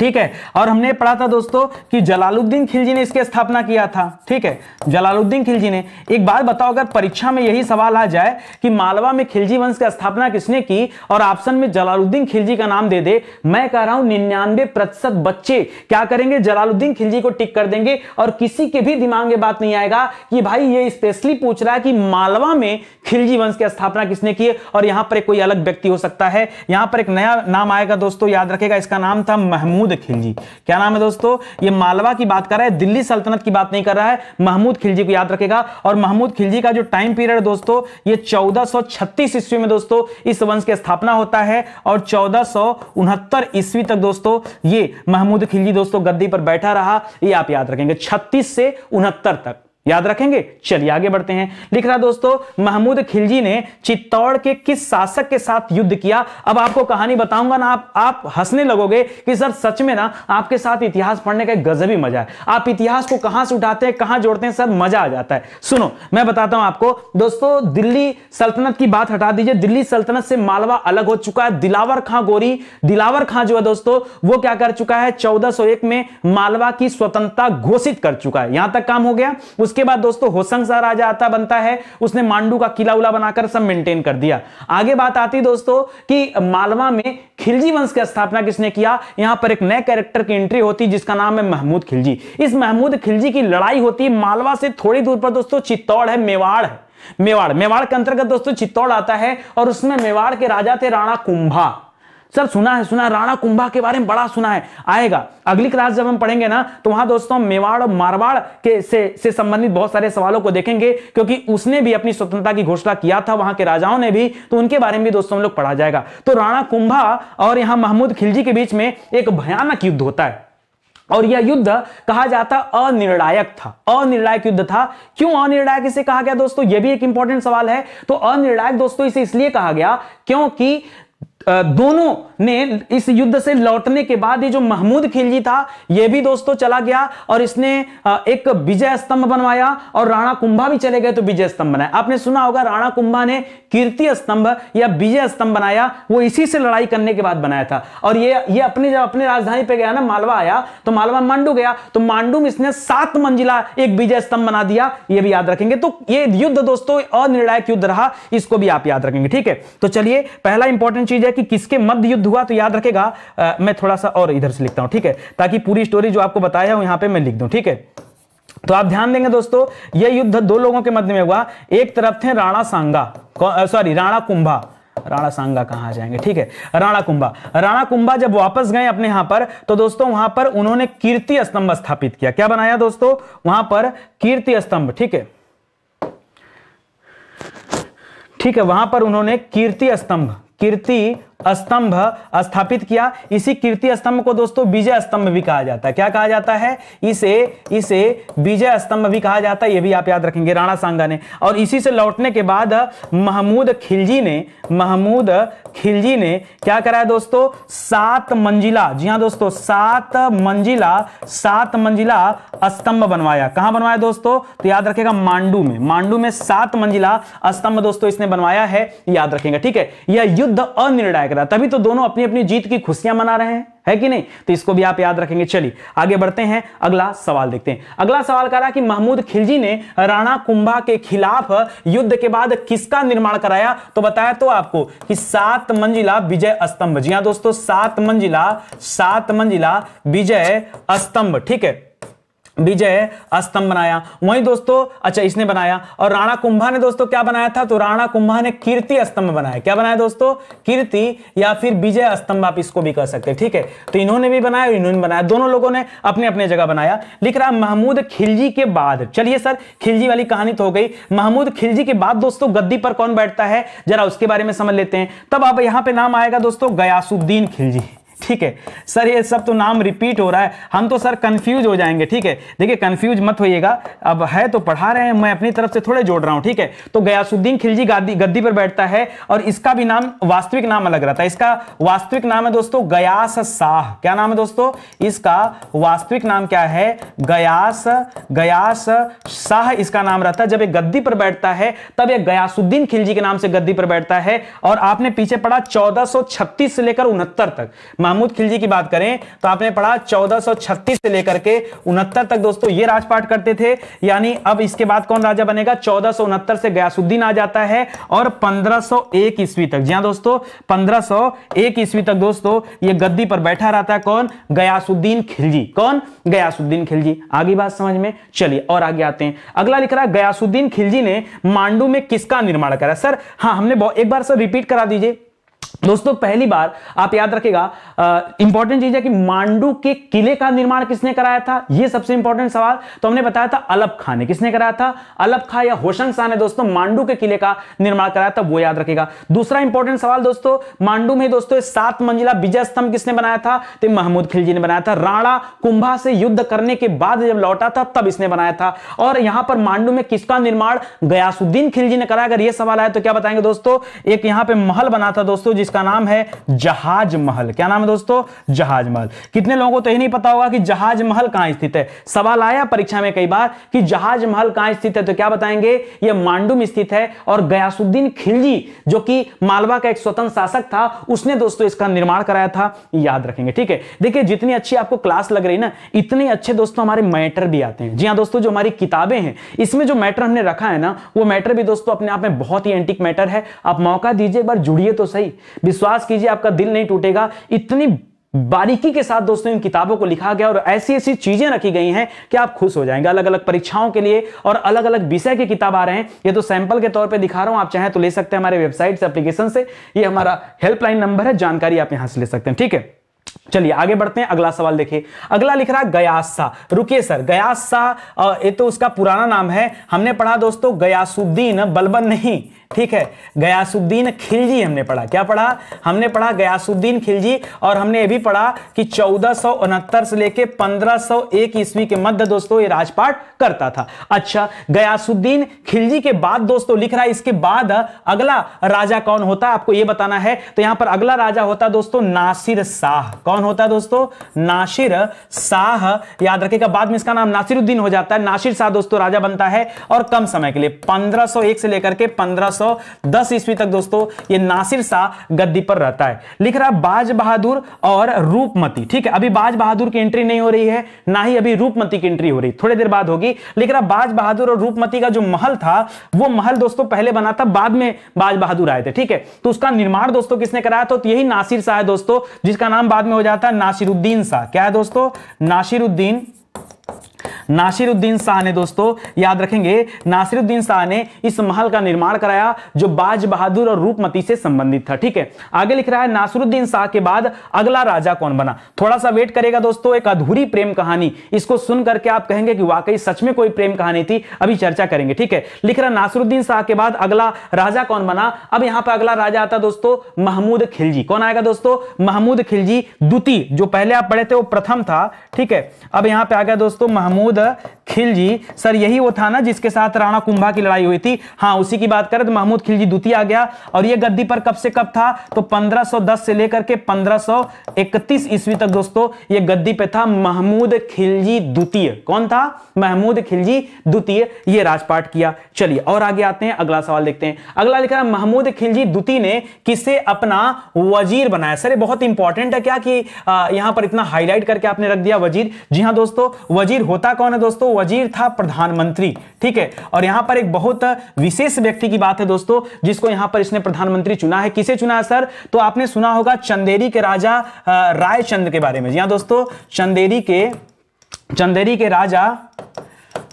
ठीक है। और हमने पढ़ा था दोस्तों कि जलालुद्दीन खिलजी ने इसकी स्थापना किया था, ठीक है, जलालुद्दीन खिलजी ने। एक बात बताओ, अगर परीक्षा में यही सवाल आ जाए कि मालवा में खिलजी वंश की स्थापना किसने की और ऑप्शन में जलालुद्दीन खिलजी का नाम दे दे, मैं कह रहा हूं निन्यानवे प्रतिशत बच्चे क्या करेंगे, जलालुद्दीन खिलजी को टिक कर देंगे और किसी के भी दिमाग में बात नहीं आएगा कि भाई ये स्पेशली पूछ रहा है कि मालवा में खिलजी वंश की स्थापना किसने की। और यहां पर कोई अलग व्यक्ति हो सकता है, यहां पर एक नया नाम आएगा दोस्तों, याद रखेगा, इसका नाम था महमूद खिलजी। क्या नाम है दोस्तों, ये मालवा की बात कर रहा है, दिल्ली सल्तनत की बात नहीं कर रहा है, महमूद खिलजी को याद रखेगा। और महमूद खिलजी का जो टाइम पीरियड दोस्तों ये चौदह सौ छत्तीस ईस्वी में दोस्तों इस वंश की स्थापना होता है और चौदह सौ उनहत्तर ईस्वी तक दोस्तों ये महमूद खिलजी दोस्तों गद्दी पर बैठा रहा। ये आप याद रखेंगे छत्तीस से उनहत्तर तक याद रखेंगे। चलिए आगे बढ़ते हैं। लिख रहा दोस्तों महमूद खिलजी ने चित्तौड़ के किस शासक के साथ युद्ध किया। अब आपको कहानी बताऊंगा ना, आप आप हंसने लगोगे कि सर सच में ना आपके साथ इतिहास पढ़ने का गजबी मजा है, आप इतिहास को कहां से उठाते हैं कहां जोड़ते हैं सर, मजा आ जाता है। सुनो मैं बताता हूं आपको दोस्तों, दिल्ली सल्तनत की बात हटा दीजिए, दिल्ली सल्तनत से मालवा अलग हो चुका है। दिलावर खां गोरी, दिलावर खां जो है दोस्तों वो क्या कर चुका है, चौदह सौ एक में मालवा की स्वतंत्रता घोषित कर चुका है। यहां तक काम हो गया। उसके बाद दोस्तों होसंग शाह राजा आता बनता है, उसने मांडू का किला उला बनाकर सब मेंटेन कर दिया। आगे बात आती दोस्तों कि मालवा में खिलजी वंश की स्थापना किसने किया। यहां पर एक नए कैरेक्टर की एंट्री होती है जिसका नाम है महमूद खिलजी। इस महमूद खिलजी की लड़ाई होती है, मालवा से थोड़ी दूर पर दोस्तों चित्तौड़ है, मेवाड़ है, मेवाड़ मेवाड़ के अंतर्गत दोस्तों चित्तौड़ आता है। और उसमें मेवाड़ के राजा थे राणा कुंभा। सर सुना है, सुना है राणा कुंभा के बारे में बड़ा सुना है, आएगा अगली क्लास जब हम पढ़ेंगे ना तो वहां दोस्तों मेवाड़ और मारवाड़ के से से संबंधित बहुत सारे सवालों को देखेंगे, क्योंकि उसने भी अपनी स्वतंत्रता की घोषणा किया था, वहां के राजाओं ने भी, तो उनके बारे में भी दोस्तों हम लोग पढ़ा जाएगा। तो राणा कुंभा और यहाँ महमूद खिलजी के बीच में एक भयानक युद्ध होता है और यह युद्ध कहा जाता अनिर्णायक था, अनिर्णायक युद्ध था। क्यों अनिर्णायक इसे कहा गया दोस्तों, यह भी एक इंपॉर्टेंट सवाल है। तो अनिर्णायक दोस्तों इसे इसलिए कहा गया क्योंकि दोनों ने इस युद्ध से लौटने के बाद ये जो महमूद खिलजी था ये भी दोस्तों चला गया और इसने एक विजय स्तंभ बनवाया और राणा कुंभा भी चले गए तो विजय स्तंभ बनाया। आपने सुना होगा राणा कुंभा ने कीर्ति स्तंभ या विजय स्तंभ बनाया, वो इसी से लड़ाई करने के बाद बनाया था। और ये ये अपने जब अपने राजधानी पे गया ना, मालवा आया तो मालवा मांडू गया तो मांडू में इसने सात मंजिला एक विजय स्तंभ बना दिया, ये भी याद रखेंगे। तो ये युद्ध दोस्तों अनिर्णायक युद्ध रहा, इसको भी आप याद रखेंगे, ठीक है। तो चलिए पहला इंपॉर्टेंट चीज है कि किसके मध्य युद्ध हुआ, तो याद रखेगा। आ, मैं थोड़ा सा और इधर से लिखता हूं, ठीक है, ताकि पूरी स्टोरी जो आपको बताया हूं यहां पे मैं लिख दूं, ठीक है। तो आप ध्यान देंगे दोस्तों यह युद्ध दो लोगों के मध्य में हुआ। एक तरफ थे राणा सांगा, सॉरी राणा कुंभा, राणा सांगा कहां जाएंगे, ठीक है, राणा कुंभा। राणा कुंभा जब वापस गए अपने यहां पर तो दोस्तों वहां पर उन्होंने कीर्ति स्तंभ स्थापित किया। क्या बनाया दोस्तों वहां पर, कीर्ति स्तंभ, ठीक है, ठीक है, वहां पर उन्होंने कीर्ति स्तंभ कीर्ति स्तंभ स्थापित किया। इसी कीर्ति स्तंभ को दोस्तों विजय स्तंभ भी कहा जाता है। क्या कहा जाता है इसे, इसे विजय स्तंभ भी कहा जाता है, ये भी आप याद रखेंगे। राणा सांगा ने, और इसी से लौटने के बाद महमूद खिलजी ने महमूद खिलजी ने क्या कराया दोस्तों, सात मंजिला, जी हाँ दोस्तों सात मंजिला सात मंजिला स्तंभ बनवाया। कहां बनवाया दोस्तों, तो याद रखेगा मांडू में, मांडू में सात मंजिला स्तंभ दोस्तों इसने बनवाया है, याद रखेंगे, ठीक है। यह युद्ध अनिर्णायक, तभी तो दोनों अपनी अपनी जीत की खुशियां मना रहे हैं, है कि नहीं, तो इसको भी आप याद रखेंगे। चलिए आगे बढ़ते हैं, अगला सवाल देखते हैं। अगला सवाल कह रहा है कि महमूद खिलजी ने राणा कुंभा के खिलाफ युद्ध के बाद किसका निर्माण कराया, तो बताया तो आपको कि सात मंजिला विजय स्तंभ, जी हां दोस्तों सात मंजिला सात मंजिला विजय स्तंभ, ठीक है, विजय स्तंभ बनाया। वहीं दोस्तों अच्छा इसने बनाया, और राणा कुंभा ने दोस्तों क्या बनाया था, तो राणा कुंभा ने कीर्ति स्तंभ बनाया। क्या बनाया दोस्तों, कीर्ति या फिर विजय स्तंभ आप इसको भी कह सकते हैं, ठीक है। तो इन्होंने भी बनाया और इन्होंने बनाया, दोनों लोगों ने अपने अपने जगह बनाया। लिख रहा महमूद खिलजी के बाद, चलिए सर खिलजी वाली कहानी तो हो गई, महमूद खिलजी के बाद दोस्तों गद्दी पर कौन बैठता है जरा उसके बारे में समझ लेते हैं। तब अब यहाँ पे नाम आएगा दोस्तों गयासुद्दीन खिलजी, ठीक है। सर ये सब तो नाम रिपीट हो रहा है, हम तो सर कंफ्यूज हो जाएंगे, ठीक है, देखिए कंफ्यूज मत होइएगा, अब है तो पढ़ा रहे हैं, मैं अपनी तरफ से थोड़े जोड़ रहा हूं, ठीक है। तो गयासुद्दीन खिलजी गद्दी गद्दी पर बैठता है और इसका भी नाम वास्तविक नाम अलग रहता है, इसका वास्तविक नाम है दोस्तों गयास शाह। क्या नाम है दोस्तों, इसका वास्तविक नाम क्या है, गयास गयास शाह इसका नाम रहता है। जब ये गद्दी पर बैठता है तब ये गयासुद्दीन खिलजी के नाम से गद्दी पर बैठता है। और आपने पीछे पढ़ा चौदह सौ छत्तीस से लेकर उनहत्तर तक महमूद खिलजी की बात करें तो आपने पढ़ा चौदह सौ छत्तीस से लेकर के उनहत्तर तक दोस्तों ये राजपाट करते थे। यानी अब इसके बाद कौन राजा बनेगा, चौदह सौ उनहत्तर से गयासुद्दीन आ जाता है और पंद्रह सौ एक ईस्वी तक, जी हाँ दोस्तों पंद्रह सौ एक ईस्वी तक दोस्तों ये गद्दी पर बैठा रहता है कौन, गयासुद्दीन खिलजी। कौन, गयासुद्दीन खिलजी। आगे बात समझ में, चलिए और आगे आते हैं। अगला लिख रहा है गयासुद्दीन खिलजी ने मांडू में किसका निर्माण करा। सर हाँ हमने एक बार सर रिपीट करा दीजिए दोस्तों, पहली बार आप याद रखेगा, इंपॉर्टेंट चीज है कि मांडू के किले का निर्माण किसने कराया था, यह सबसे इंपॉर्टेंट सवाल। तो हमने बताया था अलप खान ने, किसने कराया था, अलप खान या होशंग शाह ने दोस्तों मांडू के किले का निर्माण कराया था, वो याद रखेगा। दूसरा इंपॉर्टेंट सवाल दोस्तों, मांडू में दोस्तों सात मंजिला विजय स्तंभ किसने बनाया था, तो महमूद खिलजी ने बनाया था। राणा कुंभा से युद्ध करने के बाद जब लौटा था तब इसने बनाया था। और यहां पर मांडू में किसका निर्माण गयासुद्दीन खिलजी ने कराया, अगर यह सवाल आया तो क्या बताएंगे दोस्तों, एक यहां पर महल बना था दोस्तों जिसका नाम है जहाज महल। क्या नाम है दोस्तों, जहाज महल। कितने लोगों को तो यही नहीं पता होगा कि जहाज महल कहां स्थित है, सवाल आया परीक्षा में कई बार कि जहाज महल कहां स्थित है, तो क्या बताएंगे यह मांडू में स्थित है। और गयासुद्दीन खिलजी जो कि मालवा का एक स्वतंत्र शासक था, उसने दोस्तों इसका निर्माण कराया था, याद रखेंगे ठीक है। देखिए जितनी अच्छी आपको क्लास लग रही ना, इतने अच्छे दोस्तों हमारे मैटर भी आते हैं। जी हाँ दोस्तों, जो हमारी किताबें हैं इसमें जो मैटर हमने रखा है ना, वो मैटर भी दोस्तों अपने आप में बहुत ही एंटीक मैटर है। आप मौका दीजिए, एक बार जुड़िए तो सही, विश्वास कीजिए आपका दिल नहीं टूटेगा। इतनी बारीकी के साथ दोस्तों इन किताबों को लिखा गया और ऐसी ऐसी चीजें रखी गई हैं कि आप खुश हो जाएंगे। अलग अलग परीक्षाओं के लिए और अलग अलग विषय की किताब आ रहे हैं, ये तो सैंपल के तौर पे दिखा रहा हूं, आप चाहें तो ले सकते हैं हमारे वेबसाइट से, एप्लीकेशन से। ये हमारा हेल्पलाइन नंबर है, जानकारी आप यहां से ले सकते हैं ठीक है। चलिए आगे बढ़ते हैं, अगला सवाल देखिए। अगला लिख रहा है गयास शाह। रुकिए सर, गयास शाह ये तो उसका पुराना नाम है, हमने पढ़ा दोस्तों गयासुद्दीन बलबन नहीं, ठीक है, गयासुद्दीन खिलजी हमने पढ़ा। क्या पढ़ा, हमने पढ़ा गयासुद्दीन खिलजी। और हमने ये भी पढ़ा कि चौदह सौ उनहत्तर से लेके पंद्रह सौ एक ईस्वी के मध्य दोस्तों ये राजपाट करता था। अच्छा, गयासुद्दीन खिलजी के बाद दोस्तों लिख रहा है, इसके बाद अगला राजा कौन होता है आपको ये बताना है। तो यहां पर अगला राजा होता दोस्तों नासिर शाह। कौन होता है दोस्तों, नासिर शाह, याद रखेगा। बाद में इसका नाम नासिर उद्दीन हो जाता है। नासिर शाह दोस्तों राजा बनता है और कम समय के लिए पंद्रह सौ एक से लेकर के पंद्रह सौ दस ईस्वी तक दोस्तों ये नासिर शाह गद्दी पर रहता है। लिख रहा बाज बहादुर और रूपमती, ठीक है, अभी बाज बहादुर की एंट्री नहीं हो रही है, ना ही अभी रूपमती की एंट्री हो रही, थोड़ी देर बाद होगी। लिख रहा बाज बहादुर और रूपमती का जो महल था वो महल दोस्तों पहले बना था, बाद में बाज बहादुर आए थे ठीक है। तो उसका निर्माण दोस्तों किसने कराया था, तो यही नासिर शाह है दोस्तों, जिसका नाम बाद में हो जाता है नासिरुद्दीन शाह। क्या है दोस्तों, नासिरुद्दीन नासिरुद्दीन शाह ने दोस्तों, याद रखेंगे, नासिरुद्दीन शाह ने इस महल का निर्माण कराया जो बाज बहादुर और रूपमती से संबंधित था ठीक है। आगे लिख रहा है नासिरुद्दीन शाह के बाद अगला राजा कौन बना। थोड़ा सा वेट करेगा दोस्तों, एक अधूरी प्रेम कहानी, इसको सुन करके आप कहेंगे कि वाकई सच में कोई प्रेम कहानी थी, अभी चर्चा करेंगे ठीक है। लिख रहा नासिरुद्दीन शाह के बाद अगला राजा कौन बना। अब यहां पर अगला राजा आता दोस्तों महमूद खिलजी। कौन आएगा दोस्तों, महमूद खिलजी द्वितीय, जो पहले आप पढ़े थे वो प्रथम था ठीक है। अब यहां पर आ गया दोस्तों महमूद खिलजी। सर यही वो था ना जिसके साथ राणा कुंभा की लड़ाई हुई थी, हाँ उसी की बात करें तो महमूद खिलजी द्वितीय आ गया। और ये गद्दी पर कब से कब था, तो पंद्रह सौ दस से लेकर के पंद्रह सौ इकतीस ईस्वी तक दोस्तों ये गद्दी पे था महमूद खिलजी द्वितीय। कौन था, महमूद खिलजी द्वितीय, ये राजपाट किया। चलिए और आगे आते हैं, अगला सवाल देखते हैं। अगला लिखा है महमूद खिलजी द्वितीय ने किसे अपना वजीर बनाया। सर ये बहुत इंपॉर्टेंट है, क्या कि यहां पर इतना हाईलाइट करके आपने रख दिया वजीर। जी हाँ दोस्तों, वजीर होता कौन है दोस्तों, वजीर था प्रधानमंत्री ठीक है। और यहां पर एक बहुत विशेष व्यक्ति की बात है दोस्तों, जिसको यहां पर इसने प्रधानमंत्री चुना है। किसे चुना है सर, तो आपने सुना होगा चंदेरी के राजा रायचंद्र के बारे में। जी हां दोस्तों, चंदेरी के चंदेरी के राजा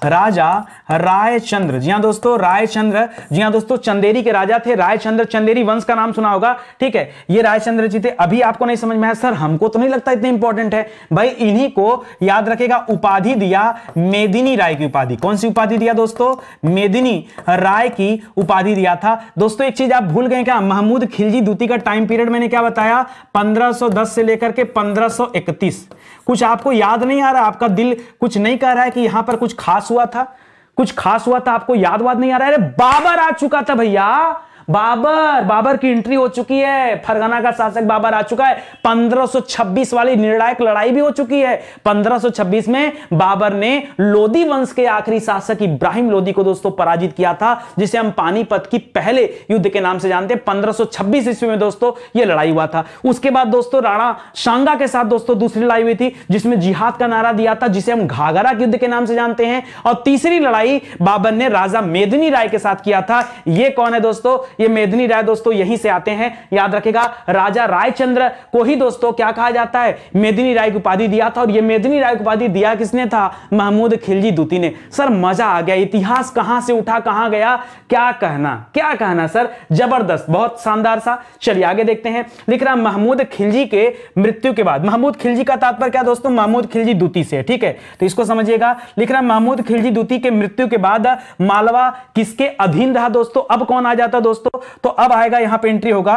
राजा रायचंद्र, जी हां दोस्तों रायचंद्र, जी हां दोस्तों चंदेरी के राजा थे रायचंद्र। चंदेरी वंश का नाम सुना होगा ठीक है। ये रायचंद्र जी थे। अभी आपको नहीं समझ में आया, सर हमको तो नहीं लगता इतने इंपॉर्टेंट है, भाई इन्हीं को याद रखेगा। उपाधि दिया मेदिनी राय की उपाधि। कौन सी उपाधि दिया दोस्तों, मेदिनी राय की उपाधि दिया था दोस्तों। एक चीज आप भूल गए क्या, महमूद खिलजी द्वितीय का टाइम पीरियड मैंने क्या बताया, पंद्रह सौ दस से लेकर के पंद्रह सौ इकतीस। कुछ आपको याद नहीं आ रहा, आपका दिल कुछ नहीं कह रहा है कि यहां पर कुछ खास हुआ था, कुछ खास हुआ था, आपको याद वाद नहीं आ रहा है। अरे बाबर आ चुका था भैया, बाबर, बाबर की एंट्री हो चुकी है, फरगना का शासक बाबर आ चुका है। पंद्रह सौ छब्बीस वाली निर्णायक लड़ाई भी हो चुकी है। पंद्रह सौ छब्बीस में बाबर ने लोदी वंश के आखिरी शासक इब्राहिम लोदी को दोस्तों पराजित किया था, जिसे हम पानीपत की पहले युद्ध के नाम से जानते हैं। पंद्रह सौ छब्बीस ईस्वी में दोस्तों यह लड़ाई हुआ था। उसके बाद दोस्तों राणा सांगा के साथ दोस्तों दूसरी लड़ाई हुई थी, जिसमें जिहाद का नारा दिया था, जिसे हम घाघरा युद्ध के नाम से जानते हैं। और तीसरी लड़ाई बाबर ने राजा मेदिनी राय के साथ किया था। यह कौन है दोस्तों? ये मेदिनी राय दोस्तों यहीं से आते हैं, याद रखेगा। राजा रायचंद्र को ही दोस्तों क्या कहा जाता है? मेदिनी राय की उपाधि दिया था। और ये मेदिनी राय की उपाधि दिया किसने था? महमूद खिलजी द्वितीय ने। सर मजा आ गया, इतिहास कहां से उठा कहां गया, क्या कहना क्या कहना सर, जबरदस्त, बहुत शानदार सा। चलिए आगे देखते हैं। लिख रहा महमूद खिलजी के मृत्यु के बाद, महमूद खिलजी का तात्पर्य क्या दोस्तों? महमूद खिलजी द्वितीय से, ठीक है, तो इसको समझिएगा। लिख रहा महमूद खिलजी द्वितीय के मृत्यु के बाद मालवा किसके अधीन रहा दोस्तों? अब कौन आ जाता दोस्तों? तो अब आएगा, यहां पे एंट्री होगा,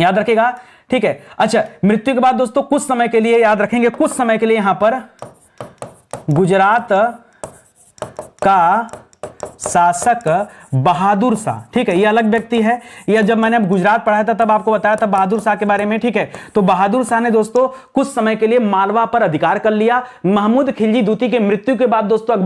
याद रखेगा, ठीक है। अच्छा, मृत्यु के बाद दोस्तों कुछ समय के लिए, याद रखेंगे, कुछ समय के लिए यहां पर गुजरात का शासक बहादुर शाह, ठीक है, यह अलग व्यक्ति है। यह जब मैंने अब गुजरात पढ़ाया था तब आपको बताया था बहादुर शाह के बारे में, ठीक है। तो बहादुर शाह ने दोस्तों कुछ समय के लिए मालवा पर अधिकार कर लिया। महमूद खिलजी द्वितीय के मृत्यु के बाद दोस्तों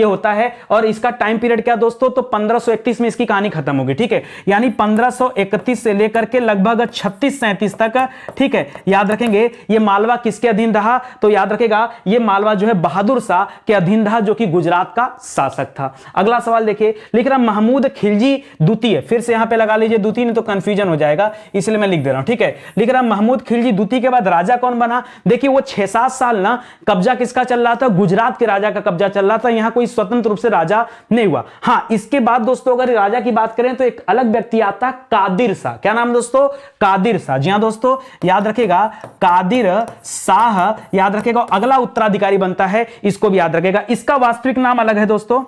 यह होता है। और इसका टाइम पीरियड क्या दोस्तों? तो पंद्रह सौ इकतीस में इसकी कहानी खत्म होगी, ठीक है। यानी पंद्रह सौ इकतीस से लेकर के लगभग छत्तीस सैंतीस तक, ठीक है, याद रखेंगे। यह मालवा किसके अधीन रहा? तो याद रखेगा यह मालवा जो है बहादुर शाह के अधीन रहा, जो कि गुजरात का शासक था। अगला सवाल देखिए, लिख रहा महमूद खिलजी द्वितीय, फिर से यहां पे लगा लीजिए द्वितीय ने, तो कंफ्यूजन हो जाएगा, इसलिए मैं लिख दे रहा हूं, ठीक है। लिख रहा महमूद खिलजी द्वितीय के बाद राजा कौन बना? देखिए वो छह सात साल ना कब्जा किसका चल रहा था? गुजरात के राजा का कब्जा चल रहा था। यहां कोई स्वतंत्र रूप से राजा नहीं हुआ। हाँ, इसके बाद दोस्तों अगर राजा की बात करें तो एक अलग व्यक्ति आता, कादिर शाह। क्या नाम दोस्तों? कादिर शाह। जी हाँ दोस्तों, याद रखेगा कादिर शाह, याद रखेगा। अगला उत्तराधिकारी बनता है, इसको भी याद रखेगा। इसका वास्तविक नाम अलग है दोस्तों,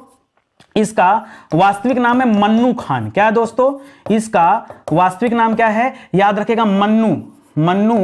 इसका वास्तविक नाम है मन्नू खान। क्या है दोस्तों इसका वास्तविक नाम? क्या है? याद रखेगा मन्नू, मन्नू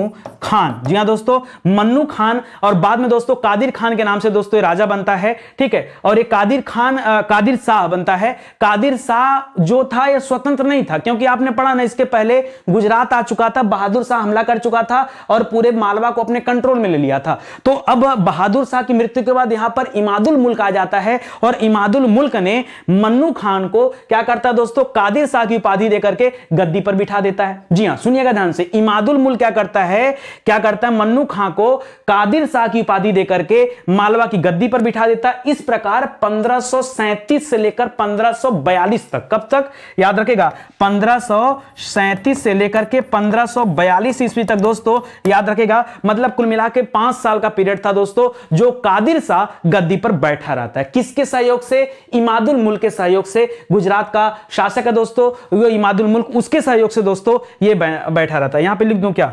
खान। जी हाँ दोस्तों, मन्नू खान। और बाद में दोस्तों कादिर खान के नाम से दोस्तों राजा बनता है, ठीक है। और ये कादिर खान आ, कादिर शाह बनता है। कादिर शाह जो था ये स्वतंत्र नहीं था, क्योंकि आपने पढ़ा ना इसके पहले गुजरात आ चुका था, बहादुर शाह हमला कर चुका था और पूरे मालवा को अपने कंट्रोल में ले लिया था। तो अब बहादुर शाह की मृत्यु के बाद यहाँ पर इमादुल मुल्क आ जाता है। और इमादुल मुल्क ने मन्नू खान को क्या करता है दोस्तों? कादिर शाह की उपाधि देकर के गद्दी पर बिठा देता है। जी हाँ, सुनिएगा ध्यान से। इमादुल मुल्क क्या करता है? क्या करता है? मन्नू खां को कादिर शाह की उपाधि देकर के मालवा की गद्दी पर बिठा देता। इस प्रकार पंद्रह सौ सैंतीस से लेकर पंद्रह सौ बयालीस तक, कब तक? याद रखेगा पंद्रह सौ सैंतीस से लेकर के पंद्रह सौ बयालीस ईस्वी तक दोस्तों, याद रखेगा। मतलब कुल मिला के पांच साल का पीरियड था दोस्तों, जो कादिर शाह गद्दी पर बैठा रहता है। किसके सहयोग से? इमादुल मुल्क के सहयोग से। गुजरात का शासक है दोस्तों इमादुल मुल्क, उसके सहयोग से दोस्तों ये बैठा रहता है। यहां पे लिख दूं क्या?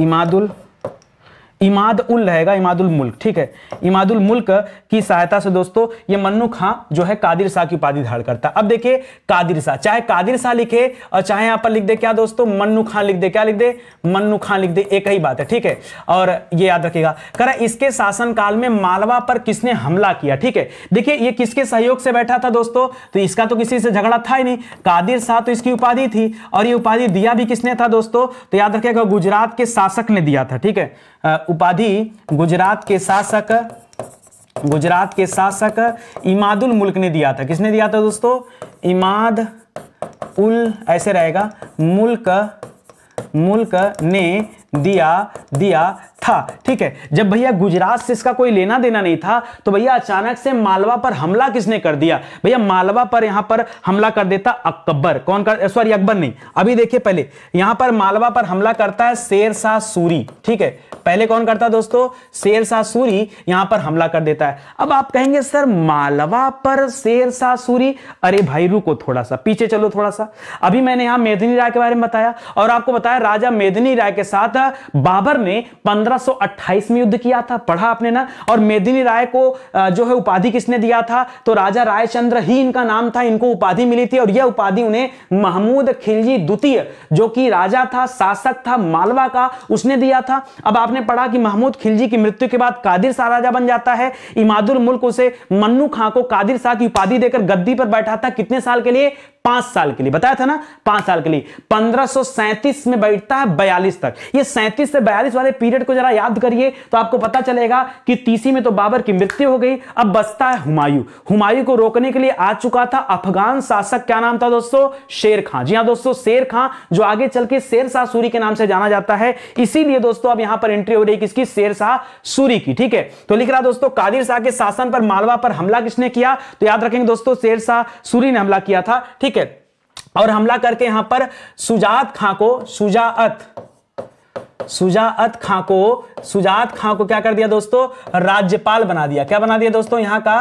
इमादुल इमाद उल रहेगा, इमादुल मुल्क, ठीक है। इमादुल मुल्क की सहायता से दोस्तों ये मन्नू खां जो है कादिर शाह की उपाधि धारण करता। अब देखिए कादिर शाह, चाहे कादिर शाह लिखे और चाहे यहां पर लिख दे क्या दोस्तों? मन्नू खां लिख दे। क्या लिख दे? मन्नू खां लिख दे, एक ही बात है, ठीक है। और ये याद रखेगा। करा इसके शासनकाल में मालवा पर किसने हमला किया? ठीक है, देखिए ये किसके सहयोग से बैठा था दोस्तों? तो इसका तो किसी से झगड़ा था ही नहीं, कादिर शाह तो इसकी उपाधि थी। और ये उपाधि दिया भी किसने था दोस्तों? तो याद रखेगा गुजरात के शासक ने दिया था, ठीक है। उपाधि गुजरात के शासक गुजरात के शासक इमादुल मुल्क ने दिया था। किसने दिया था दोस्तों? इमाद उल ऐसे रहेगा मुल्क मुल्क ने दिया दिया था, ठीक है। जब भैया गुजरात से इसका कोई लेना देना नहीं था, तो भैया अचानक से मालवा पर हमला किसने कर दिया? भैया मालवा पर यहां पर हमला कर देता अकबर। कौन कर? सॉरी अकबर नहीं, अभी देखिए पहले यहां पर मालवा पर हमला करता है शेर शाह सूरी, ठीक है। पहले कौन करता है दोस्तों? शेर शाह सूरी यहां पर हमला कर देता है। अब आप कहेंगे सर मालवा पर शेर शाह सूरी, अरे भाई रुको थोड़ा सा, पीछे चलो थोड़ा सा। अभी मैंने यहां मेदिनी राय के बारे में बताया और आपको बताया राजा मेदिनी राय के साथ बाबर ने पंद्रह सौ अट्ठाईस में युद्ध किया था, पढ़ा आपने ना। और मेदिनी राय को जो है उपाधि किसने दिया था, तो राजा रायचंद्र ही इनका नाम था, इनको उपाधि मिली थी। और यह उपाधि उन्हें महमूद खिलजी द्वितीय, जो कि राजा था, शासक था मालवा का, उसने दिया था। अब आपने पढ़ा कि महमूद खिलजी की मृत्यु के बाद कादिर शाह राजा बन जाता है। इमादुल मुल्क उसे मन्नू खां को कादिर शाह की उपाधि देकर गद्दी पर बैठाता, कितने साल के लिए, पांच साल के लिए, बताया था ना, पांच साल के लिए। पंद्रह सौ सैंतीस में बैठता है बयालीस तक। ये सैंतीस से बयालीस वाले पीरियड को जरा याद करिए तो आपको पता चलेगा कि तीसी में तो बाबर की मृत्यु हो गई। अब बसता है हुमायूं। हुमायूं को रोकने के लिए आ चुका था अफगान शासक, क्या नाम था दोस्तों, शेर खां। जी हाँ दोस्तों, शेर खां, जो आगे चल के शेर शाह सूरी के नाम से जाना जाता है। इसीलिए दोस्तों अब यहां पर एंट्री हो रही है किसकी, शेर शाह सूरी की। ठीक है, तो लिख रहा दोस्तों कादिर शाह के शासन पर मालवा पर हमला किसने किया, तो याद रखेंगे दोस्तों शेर शाह सूरी ने हमला किया था। ठीक है, और हमला करके यहां पर शुजाअत खां को शुजाअत शुजाअत खां को शुजाअत खां को क्या कर दिया दोस्तों, राज्यपाल बना दिया। क्या बना दिया दोस्तों, यहां का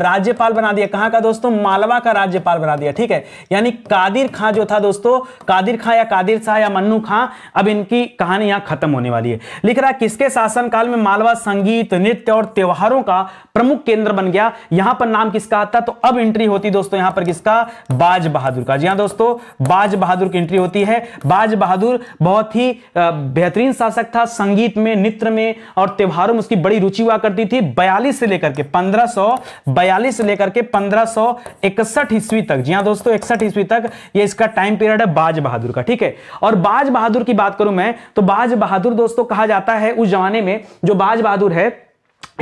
राज्यपाल बना दिया। कहां का दोस्तों, मालवा का राज्यपाल बना दिया। ठीक है, यानी कादिर खां जो था दोस्तों, कादिर खां या कादिर शाह या मन्नू खां, अब इनकी कहानी यहां खत्म होने वाली है। लिख रहा किसके शासनकाल में मालवा संगीत, नृत्य और त्योहारों का प्रमुख केंद्र बन गया। यहां पर नाम किसका आता, तो अब एंट्री होती दोस्तों यहां पर किसका, बाज बहादुर का। जी हाँ दोस्तों, बाज बहादुर की एंट्री होती है। बाज बहादुर बहुत ही बेहतरीन शासक था, संगीत में, नृत्य में और त्योहारों में उसकी बड़ी रुचि हुआ करती थी। बयालीस से लेकर के पंद्रह सौ बयालीस से लेकर के पंद्रह सौ इकसठ ईस्वी तक, जी हां दोस्तों इकसठ ईस्वी तक ये इसका टाइम पीरियड है बाज बहादुर का। ठीक है, और बाज बहादुर की बात करूं मैं तो बाज बहादुर दोस्तों कहा जाता है, उस जमाने में जो बाज बहादुर है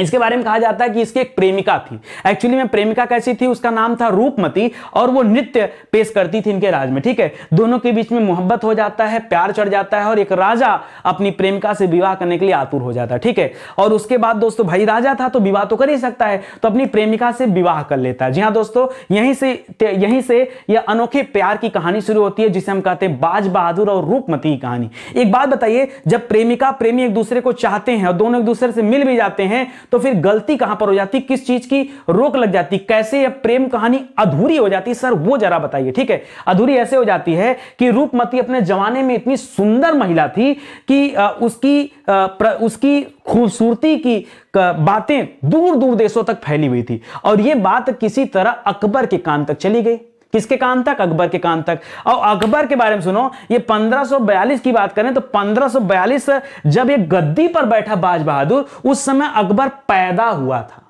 इसके बारे में कहा जाता है कि इसकी एक प्रेमिका थी। एक्चुअली में प्रेमिका कैसी थी, उसका नाम था रूपमती, और वो नृत्य पेश करती थी इनके राज में। ठीक है, दोनों के बीच में मोहब्बत हो जाता है, प्यार चढ़ जाता है, और एक राजा अपनी प्रेमिका से विवाह करने के लिए आतुर हो जाता है। ठीक है, और उसके बाद दोस्तों भाई राजा था तो विवाह तो कर ही सकता है, तो अपनी प्रेमिका से विवाह कर लेता है। जी हाँ दोस्तों, यहीं से यहीं से यह अनोखे प्यार की कहानी शुरू होती है, जिसे हम कहते हैं बाज बहादुर और रूपमती की कहानी। एक बात बताइए, जब प्रेमिका प्रेमी एक दूसरे को चाहते हैं और दोनों एक दूसरे से मिल भी जाते हैं, तो फिर गलती कहां पर हो जाती, किस चीज की रोक लग जाती, कैसे यह प्रेम कहानी अधूरी हो जाती, सर वो जरा बताइए। ठीक है, अधूरी ऐसे हो जाती है कि रूपमती अपने जमाने में इतनी सुंदर महिला थी कि उसकी उसकी खूबसूरती की बातें दूर दूर देशों तक फैली हुई थी, और यह बात किसी तरह अकबर के कान तक चली गई। किसके कान तक, अकबर के कान तक। और अकबर के बारे में सुनो, ये पंद्रह सौ बयालीस की बात करें तो पंद्रह सौ बयालीस जब ये गद्दी पर बैठा बाज बहादुर, उस समय अकबर पैदा हुआ था।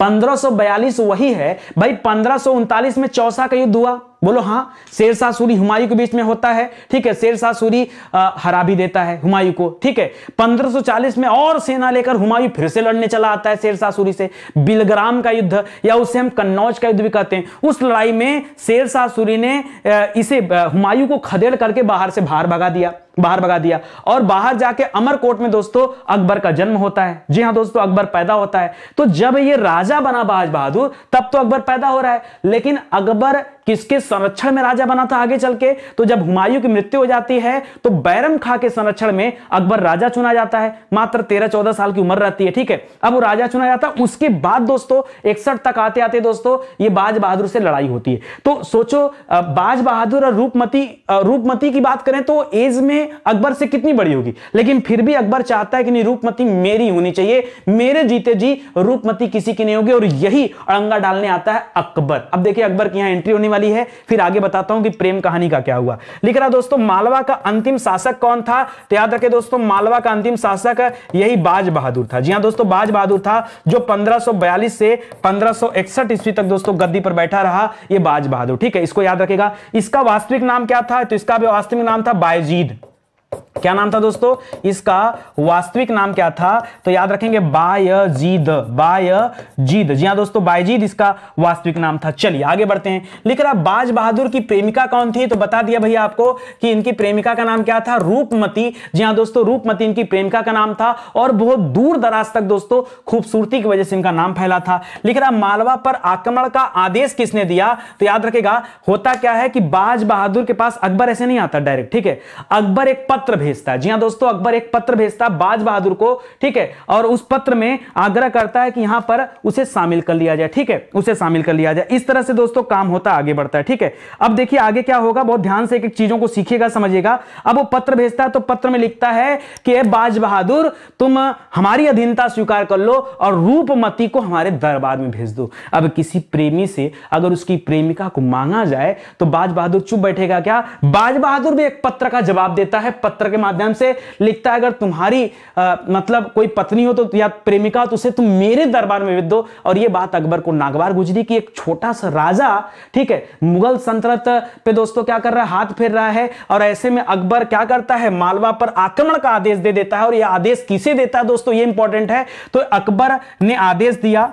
पंद्रह सौ बयालीस वही है भाई, पंद्रह सौ उनतालीस में चौसा का युद्ध हुआ, बोलो हाँ, शेर शाह सूरी हुमायूं के बीच में होता है। ठीक है, शेर शाह सूरी हरा भी देता है हुमायूं को। ठीक है, पंद्रह सौ चालीस में और सेना लेकर हुमायूं फिर से लड़ने चला आता है शेर शाह सूरी से। बिलग्राम का युद्ध, या उसे हम कन्नौज का युद्ध भी कहते हैं, उस लड़ाई में शेर शाह सूरी ने इसे हुमायूं को खदेड़ करके बाहर से बाहर भगा दिया बाहर भगा दिया और बाहर जाके अमरकोट में दोस्तों अकबर का जन्म होता है। जी हाँ दोस्तों, अकबर पैदा होता है। तो जब ये राजा बना बाज बहादुर, तब तो अकबर पैदा हो रहा है, लेकिन अकबर किसके संरक्षण में राजा बना था आगे चल के, तो जब हुमायूं की मृत्यु हो जाती है तो बैरम खां के संरक्षण में अकबर राजा चुना जाता है। मात्र तेरह चौदह साल की उम्र रहती है। ठीक है, अब वो राजा चुना जाता है। उसके बाद दोस्तों इकसठ तक आते आते दोस्तों ये बाज बहादुर से लड़ाई होती है। तो सोचो बाज बहादुर और रूपमती रूपमती की बात करें तो एज में अकबर से कितनी बड़ी होगी, लेकिन फिर भी अकबर चाहता है कि नहीं, रूपमती मेरी होनी चाहिए, मेरे जीते जी रूपमती किसी की नहीं होगी, और यही अड़ंगा डालने आता है अकबर। अब देखिए अकबर की यहां एंट्री होने वाली है, फिर आगे बताता हूं कि प्रेम कहानी का क्या हुआ। लिख रहा दोस्तों मालवा का अंतिम शासक कौन था, तो याद रखें दोस्तों मालवा का अंतिम शासक यही बाज बहादुर था। जी हां दोस्तों, बाज बहादुर था जो पंद्रह सौ बयालीस से पंद्रह सौ इकसठ ईस्वी तक दोस्तों गद्दी पर बैठा रहा, ये बाज बहादुर। ठीक है, इसको याद रखेगा। इसका वास्तविक नाम क्या था, तो इसका वास्तविक नाम था बायजीद। क्या नाम था दोस्तों, इसका वास्तविक नाम क्या था, तो याद रखेंगे बायजीद बायजीद जी हाँ दोस्तों, बायजीद इसका वास्तविक नाम था। चलिए आगे बढ़ते हैं। लिख रहा बाज बहादुर की प्रेमिका कौन थी, तो बता दिया भैया आपको कि इनकी प्रेमिका का नाम क्या था, रूपमती। जी हाँ दोस्तों, रूपमती इनकी प्रेमिका का नाम था, और बहुत दूर दराज तक दोस्तों खूबसूरती की वजह से इनका नाम फैला था। लिख रहा मालवा पर आक्रमण का आदेश किसने दिया, तो याद रखेगा होता क्या है कि बाज बहादुर के पास अकबर ऐसे नहीं आता डायरेक्ट। ठीक है, अकबर एक पत्र पत्र भेजता है। जी हाँ दोस्तों, अकबर एक पत्र भेजता है बाज बहादुर को, ठीक है, और उस पत्र में आग्रह करता है कि यहां पर उसे शामिल कर लिया जाए, ठीक है, उसे शामिल कर लिया जाए। इस तरह से दोस्तों काम होता आगे बढ़ता है, ठीक है। अब देखिए आगे क्या होगा, बहुत ध्यान से एक एक चीजों को सीखिएगा, समझिएगा। अब वो पत्र भेजता है तो पत्र में लिखता है कि बाज बहादुर तुम हमारी अधीनता स्वीकार कर लो और रूपमती को हमारे दरबार में भेज दो। अब किसी प्रेमी से अगर उसकी प्रेमिका को मांगा जाए तो बाज बहादुर चुप बैठेगा क्या? बाज बहादुर भी एक पत्र का जवाब देता है, पत्र के माध्यम से लिखता है अगर तुम्हारी आ, मतलब कोई पत्नी हो तो या प्रेमिका तो उसे तुम मेरे दरबार में भेज दो। और यह बात अकबर को नागवार गुजरी कि एक छोटा सा राजा, ठीक है, मुगल संतरत पे दोस्तों क्या कर रहा है, हाथ फेर रहा है। और ऐसे में अकबर क्या करता है, मालवा पर आक्रमण का आदेश दे देता है। और यह आदेश किसे देता है दोस्तों, ये इंपॉर्टेंट है। तो अकबर ने आदेश दिया,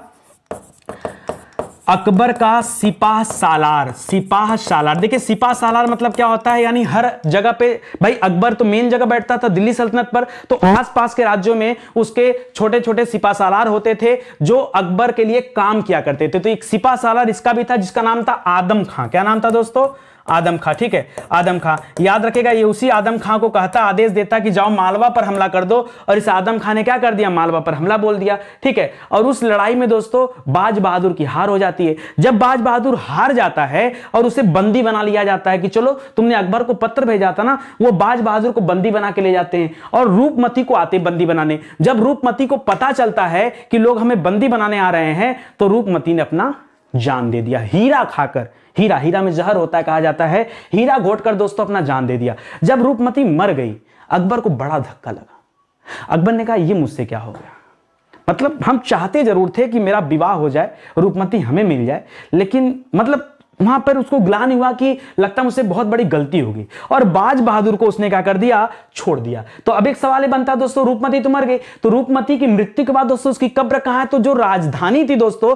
अकबर का सिपाह सालार, सिपाह सालार, देखिए सिपाह सालार मतलब क्या होता है, यानी हर जगह पे, भाई अकबर तो मेन जगह बैठता था दिल्ली सल्तनत पर, तो आसपास के राज्यों में उसके छोटे छोटे सिपाह सालार होते थे जो अकबर के लिए काम किया करते थे। तो एक सिपाह सालार इसका भी था जिसका नाम था आदम खां। क्या नाम था दोस्तों? आदम खां, ठीक है, आदम खां, याद रखेगा। ये उसी आदम खां को कहता, आदेश देता कि जाओ मालवा पर हमला कर दो। और इस आदम खां ने क्या कर दिया, मालवा पर हमला बोल दिया, ठीक है। और उस लड़ाई में दोस्तों बाज बहादुर की हार हो जाती है। जब बाज बहादुर हार जाता है और उसे बंदी बना लिया जाता है कि चलो तुमने अकबर को पत्र भेजा था ना, वो बाज बहादुर को बंदी बना के ले जाते हैं और रूपमती को आते बंदी बनाने। जब रूपमती को पता चलता है कि लोग हमें बंदी बनाने आ रहे हैं तो रूपमती ने अपना जान दे दिया, हीरा खाकर। हीरा, हीरा में जहर होता है कहा जाता है, हीरा घोटकर दोस्तों अपना जान दे दिया। जब रूपमती मर गई अकबर को बड़ा धक्का लगा। अकबर ने कहा ये मुझसे क्या हो गया, मतलब हम चाहते जरूर थे कि मेरा विवाह हो जाए, रूपमती हमें मिल जाए, लेकिन मतलब वहां पर उसको ग्लान हुआ कि लगता मुझसे बहुत बड़ी गलती होगी। और बाज बहादुर को उसने क्या कर दिया, छोड़ दिया। तो अब एक सवाल बनता है दोस्तों, रूपमती तो मर गई, तो रूपमती की मृत्यु के बाद दोस्तों उसकी कब्र कहां है? तो जो राजधानी थी दोस्तों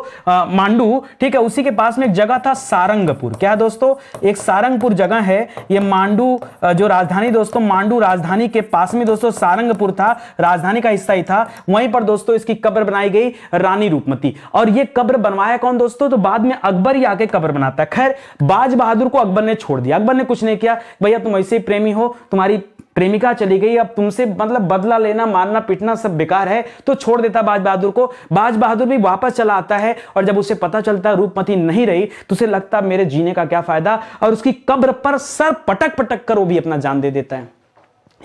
मांडू, ठीक है, उसी के पास में एक जगह था सारंगपुर। क्या दोस्तों, एक सारंगपुर जगह है, ये मांडू जो राजधानी दोस्तों, मांडू राजधानी के पास में दोस्तों सारंगपुर था, राजधानी का हिस्सा ही था। वहीं पर दोस्तों इसकी कब्र बनाई गई, रानी रूपमती। और ये कब्र बनवाया कौन दोस्तों, तो बाद में अकबर ही आके कब्र बनाता है। खैर बाज बहादुर को अकबर ने छोड़ दिया, अकबर ने कुछ नहीं किया, भैया तुम ऐसे ही प्रेमी हो, तुम्हारी प्रेमिका चली गई, अब तुमसे मतलब बदला लेना, मारना पीटना सब बेकार है, तो छोड़ देता बाज बहादुर को। बाज बहादुर भी वापस चला आता है और जब उसे पता चलता है रूपमती नहीं रही तो उसे लगता मेरे जीने का क्या फायदा, और उसकी कब्र पर सर पटक पटक कर वो भी अपना जान दे देता है।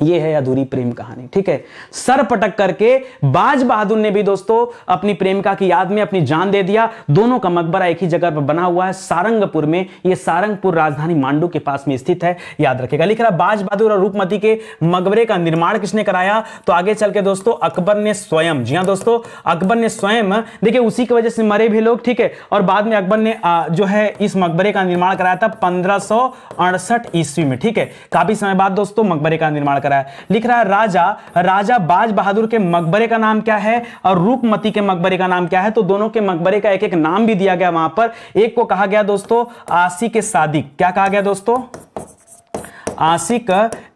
ये है अधूरी प्रेम कहानी, ठीक है। सर पटक करके बाज बहादुर ने भी दोस्तों अपनी प्रेमिका की याद में अपनी जान दे दिया। दोनों का मकबरा एक ही जगह पर बना हुआ है सारंगपुर में। ये सारंगपुर राजधानी मांडू के पास में स्थित है, याद रखेगा। लिख रहा बाज बहादुर और रूपमती के मकबरे का निर्माण किसने कराया, तो आगे चल के दोस्तों अकबर ने स्वयं, जी हाँ दोस्तों अकबर ने स्वयं, देखिए उसी की वजह से मरे भी लोग, ठीक है। और बाद में अकबर ने जो है इस मकबरे का निर्माण कराया था पंद्रह सौ अड़सठ ईस्वी में, ठीक है, काफी समय बाद दोस्तों मकबरे का निर्माण। लिख रहा है राजा, राजा बाज बहादुर के मकबरे का नाम क्या है और रूपमती के मकबरे का नाम क्या है, तो दोनों के मकबरे का एक एक नाम भी दिया गया वहां पर। एक को कहा गया दोस्तों आशिक ए सादिक। क्या कहा गया दोस्तों, आशिक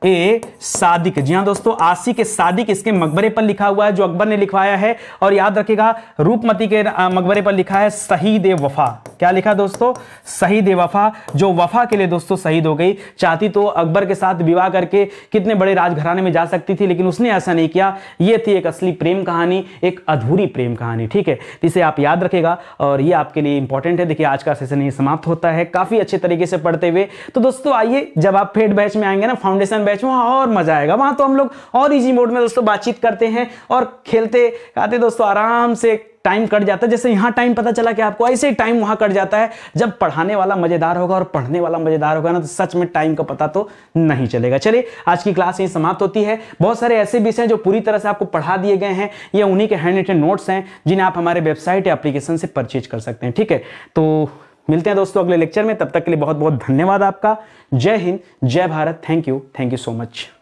ए सादिक। जी हाँ दोस्तों आशिक ए सादिक इसके मकबरे पर लिखा हुआ है जो अकबर ने लिखवाया है। और याद रखिएगा रूपमती के मकबरे पर लिखा है शहीद ए वफा। क्या लिखा दोस्तों, शहीद ए वफा, जो वफा के लिए दोस्तों शहीद हो गई। चाहती तो अकबर के साथ विवाह करके कितने बड़े राजघराने में जा सकती थी, लेकिन उसने ऐसा नहीं किया। यह थी एक असली प्रेम कहानी, एक अधूरी प्रेम कहानी, ठीक है, इसे आप याद रखेगा और ये आपके लिए इंपॉर्टेंट है। देखिए आज का सेशन ये समाप्त होता है काफी अच्छे तरीके से पढ़ते हुए। तो दोस्तों आइए जब आप फेड बैच में आएंगे ना, फाउंडेशन बैच में, और मजा आएगा। वहां तो हम लोग और इजी मोड में दोस्तों बातचीत करते हैं और खेलते खाते दोस्तों आराम से टाइम कट जाता है। जैसे यहाँ टाइम पता चला कि आपको, ऐसे ही टाइम वहाँ कट जाता है। जब पढ़ाने वाला मजेदार होगा और पढ़ने वाला मजेदार होगा ना, तो सच में टाइम का पता तो नहीं चलेगा। चलिए आज की क्लास यहीं समाप्त होती है। बहुत सारे ऐसे विषय जो पूरी तरह से आपको पढ़ा दिए गए हैं, ये उन्हीं के हैंड रिटन नोट्स हैं जिन्हें आप हमारे वेबसाइट या एप्लीकेशन से परचेज कर सकते हैं, ठीक है। तो मिलते हैं दोस्तों अगले लेक्चर में, तब तक के लिए बहुत बहुत धन्यवाद आपका। जय हिंद, जय Bharat, thank you, thank you so much.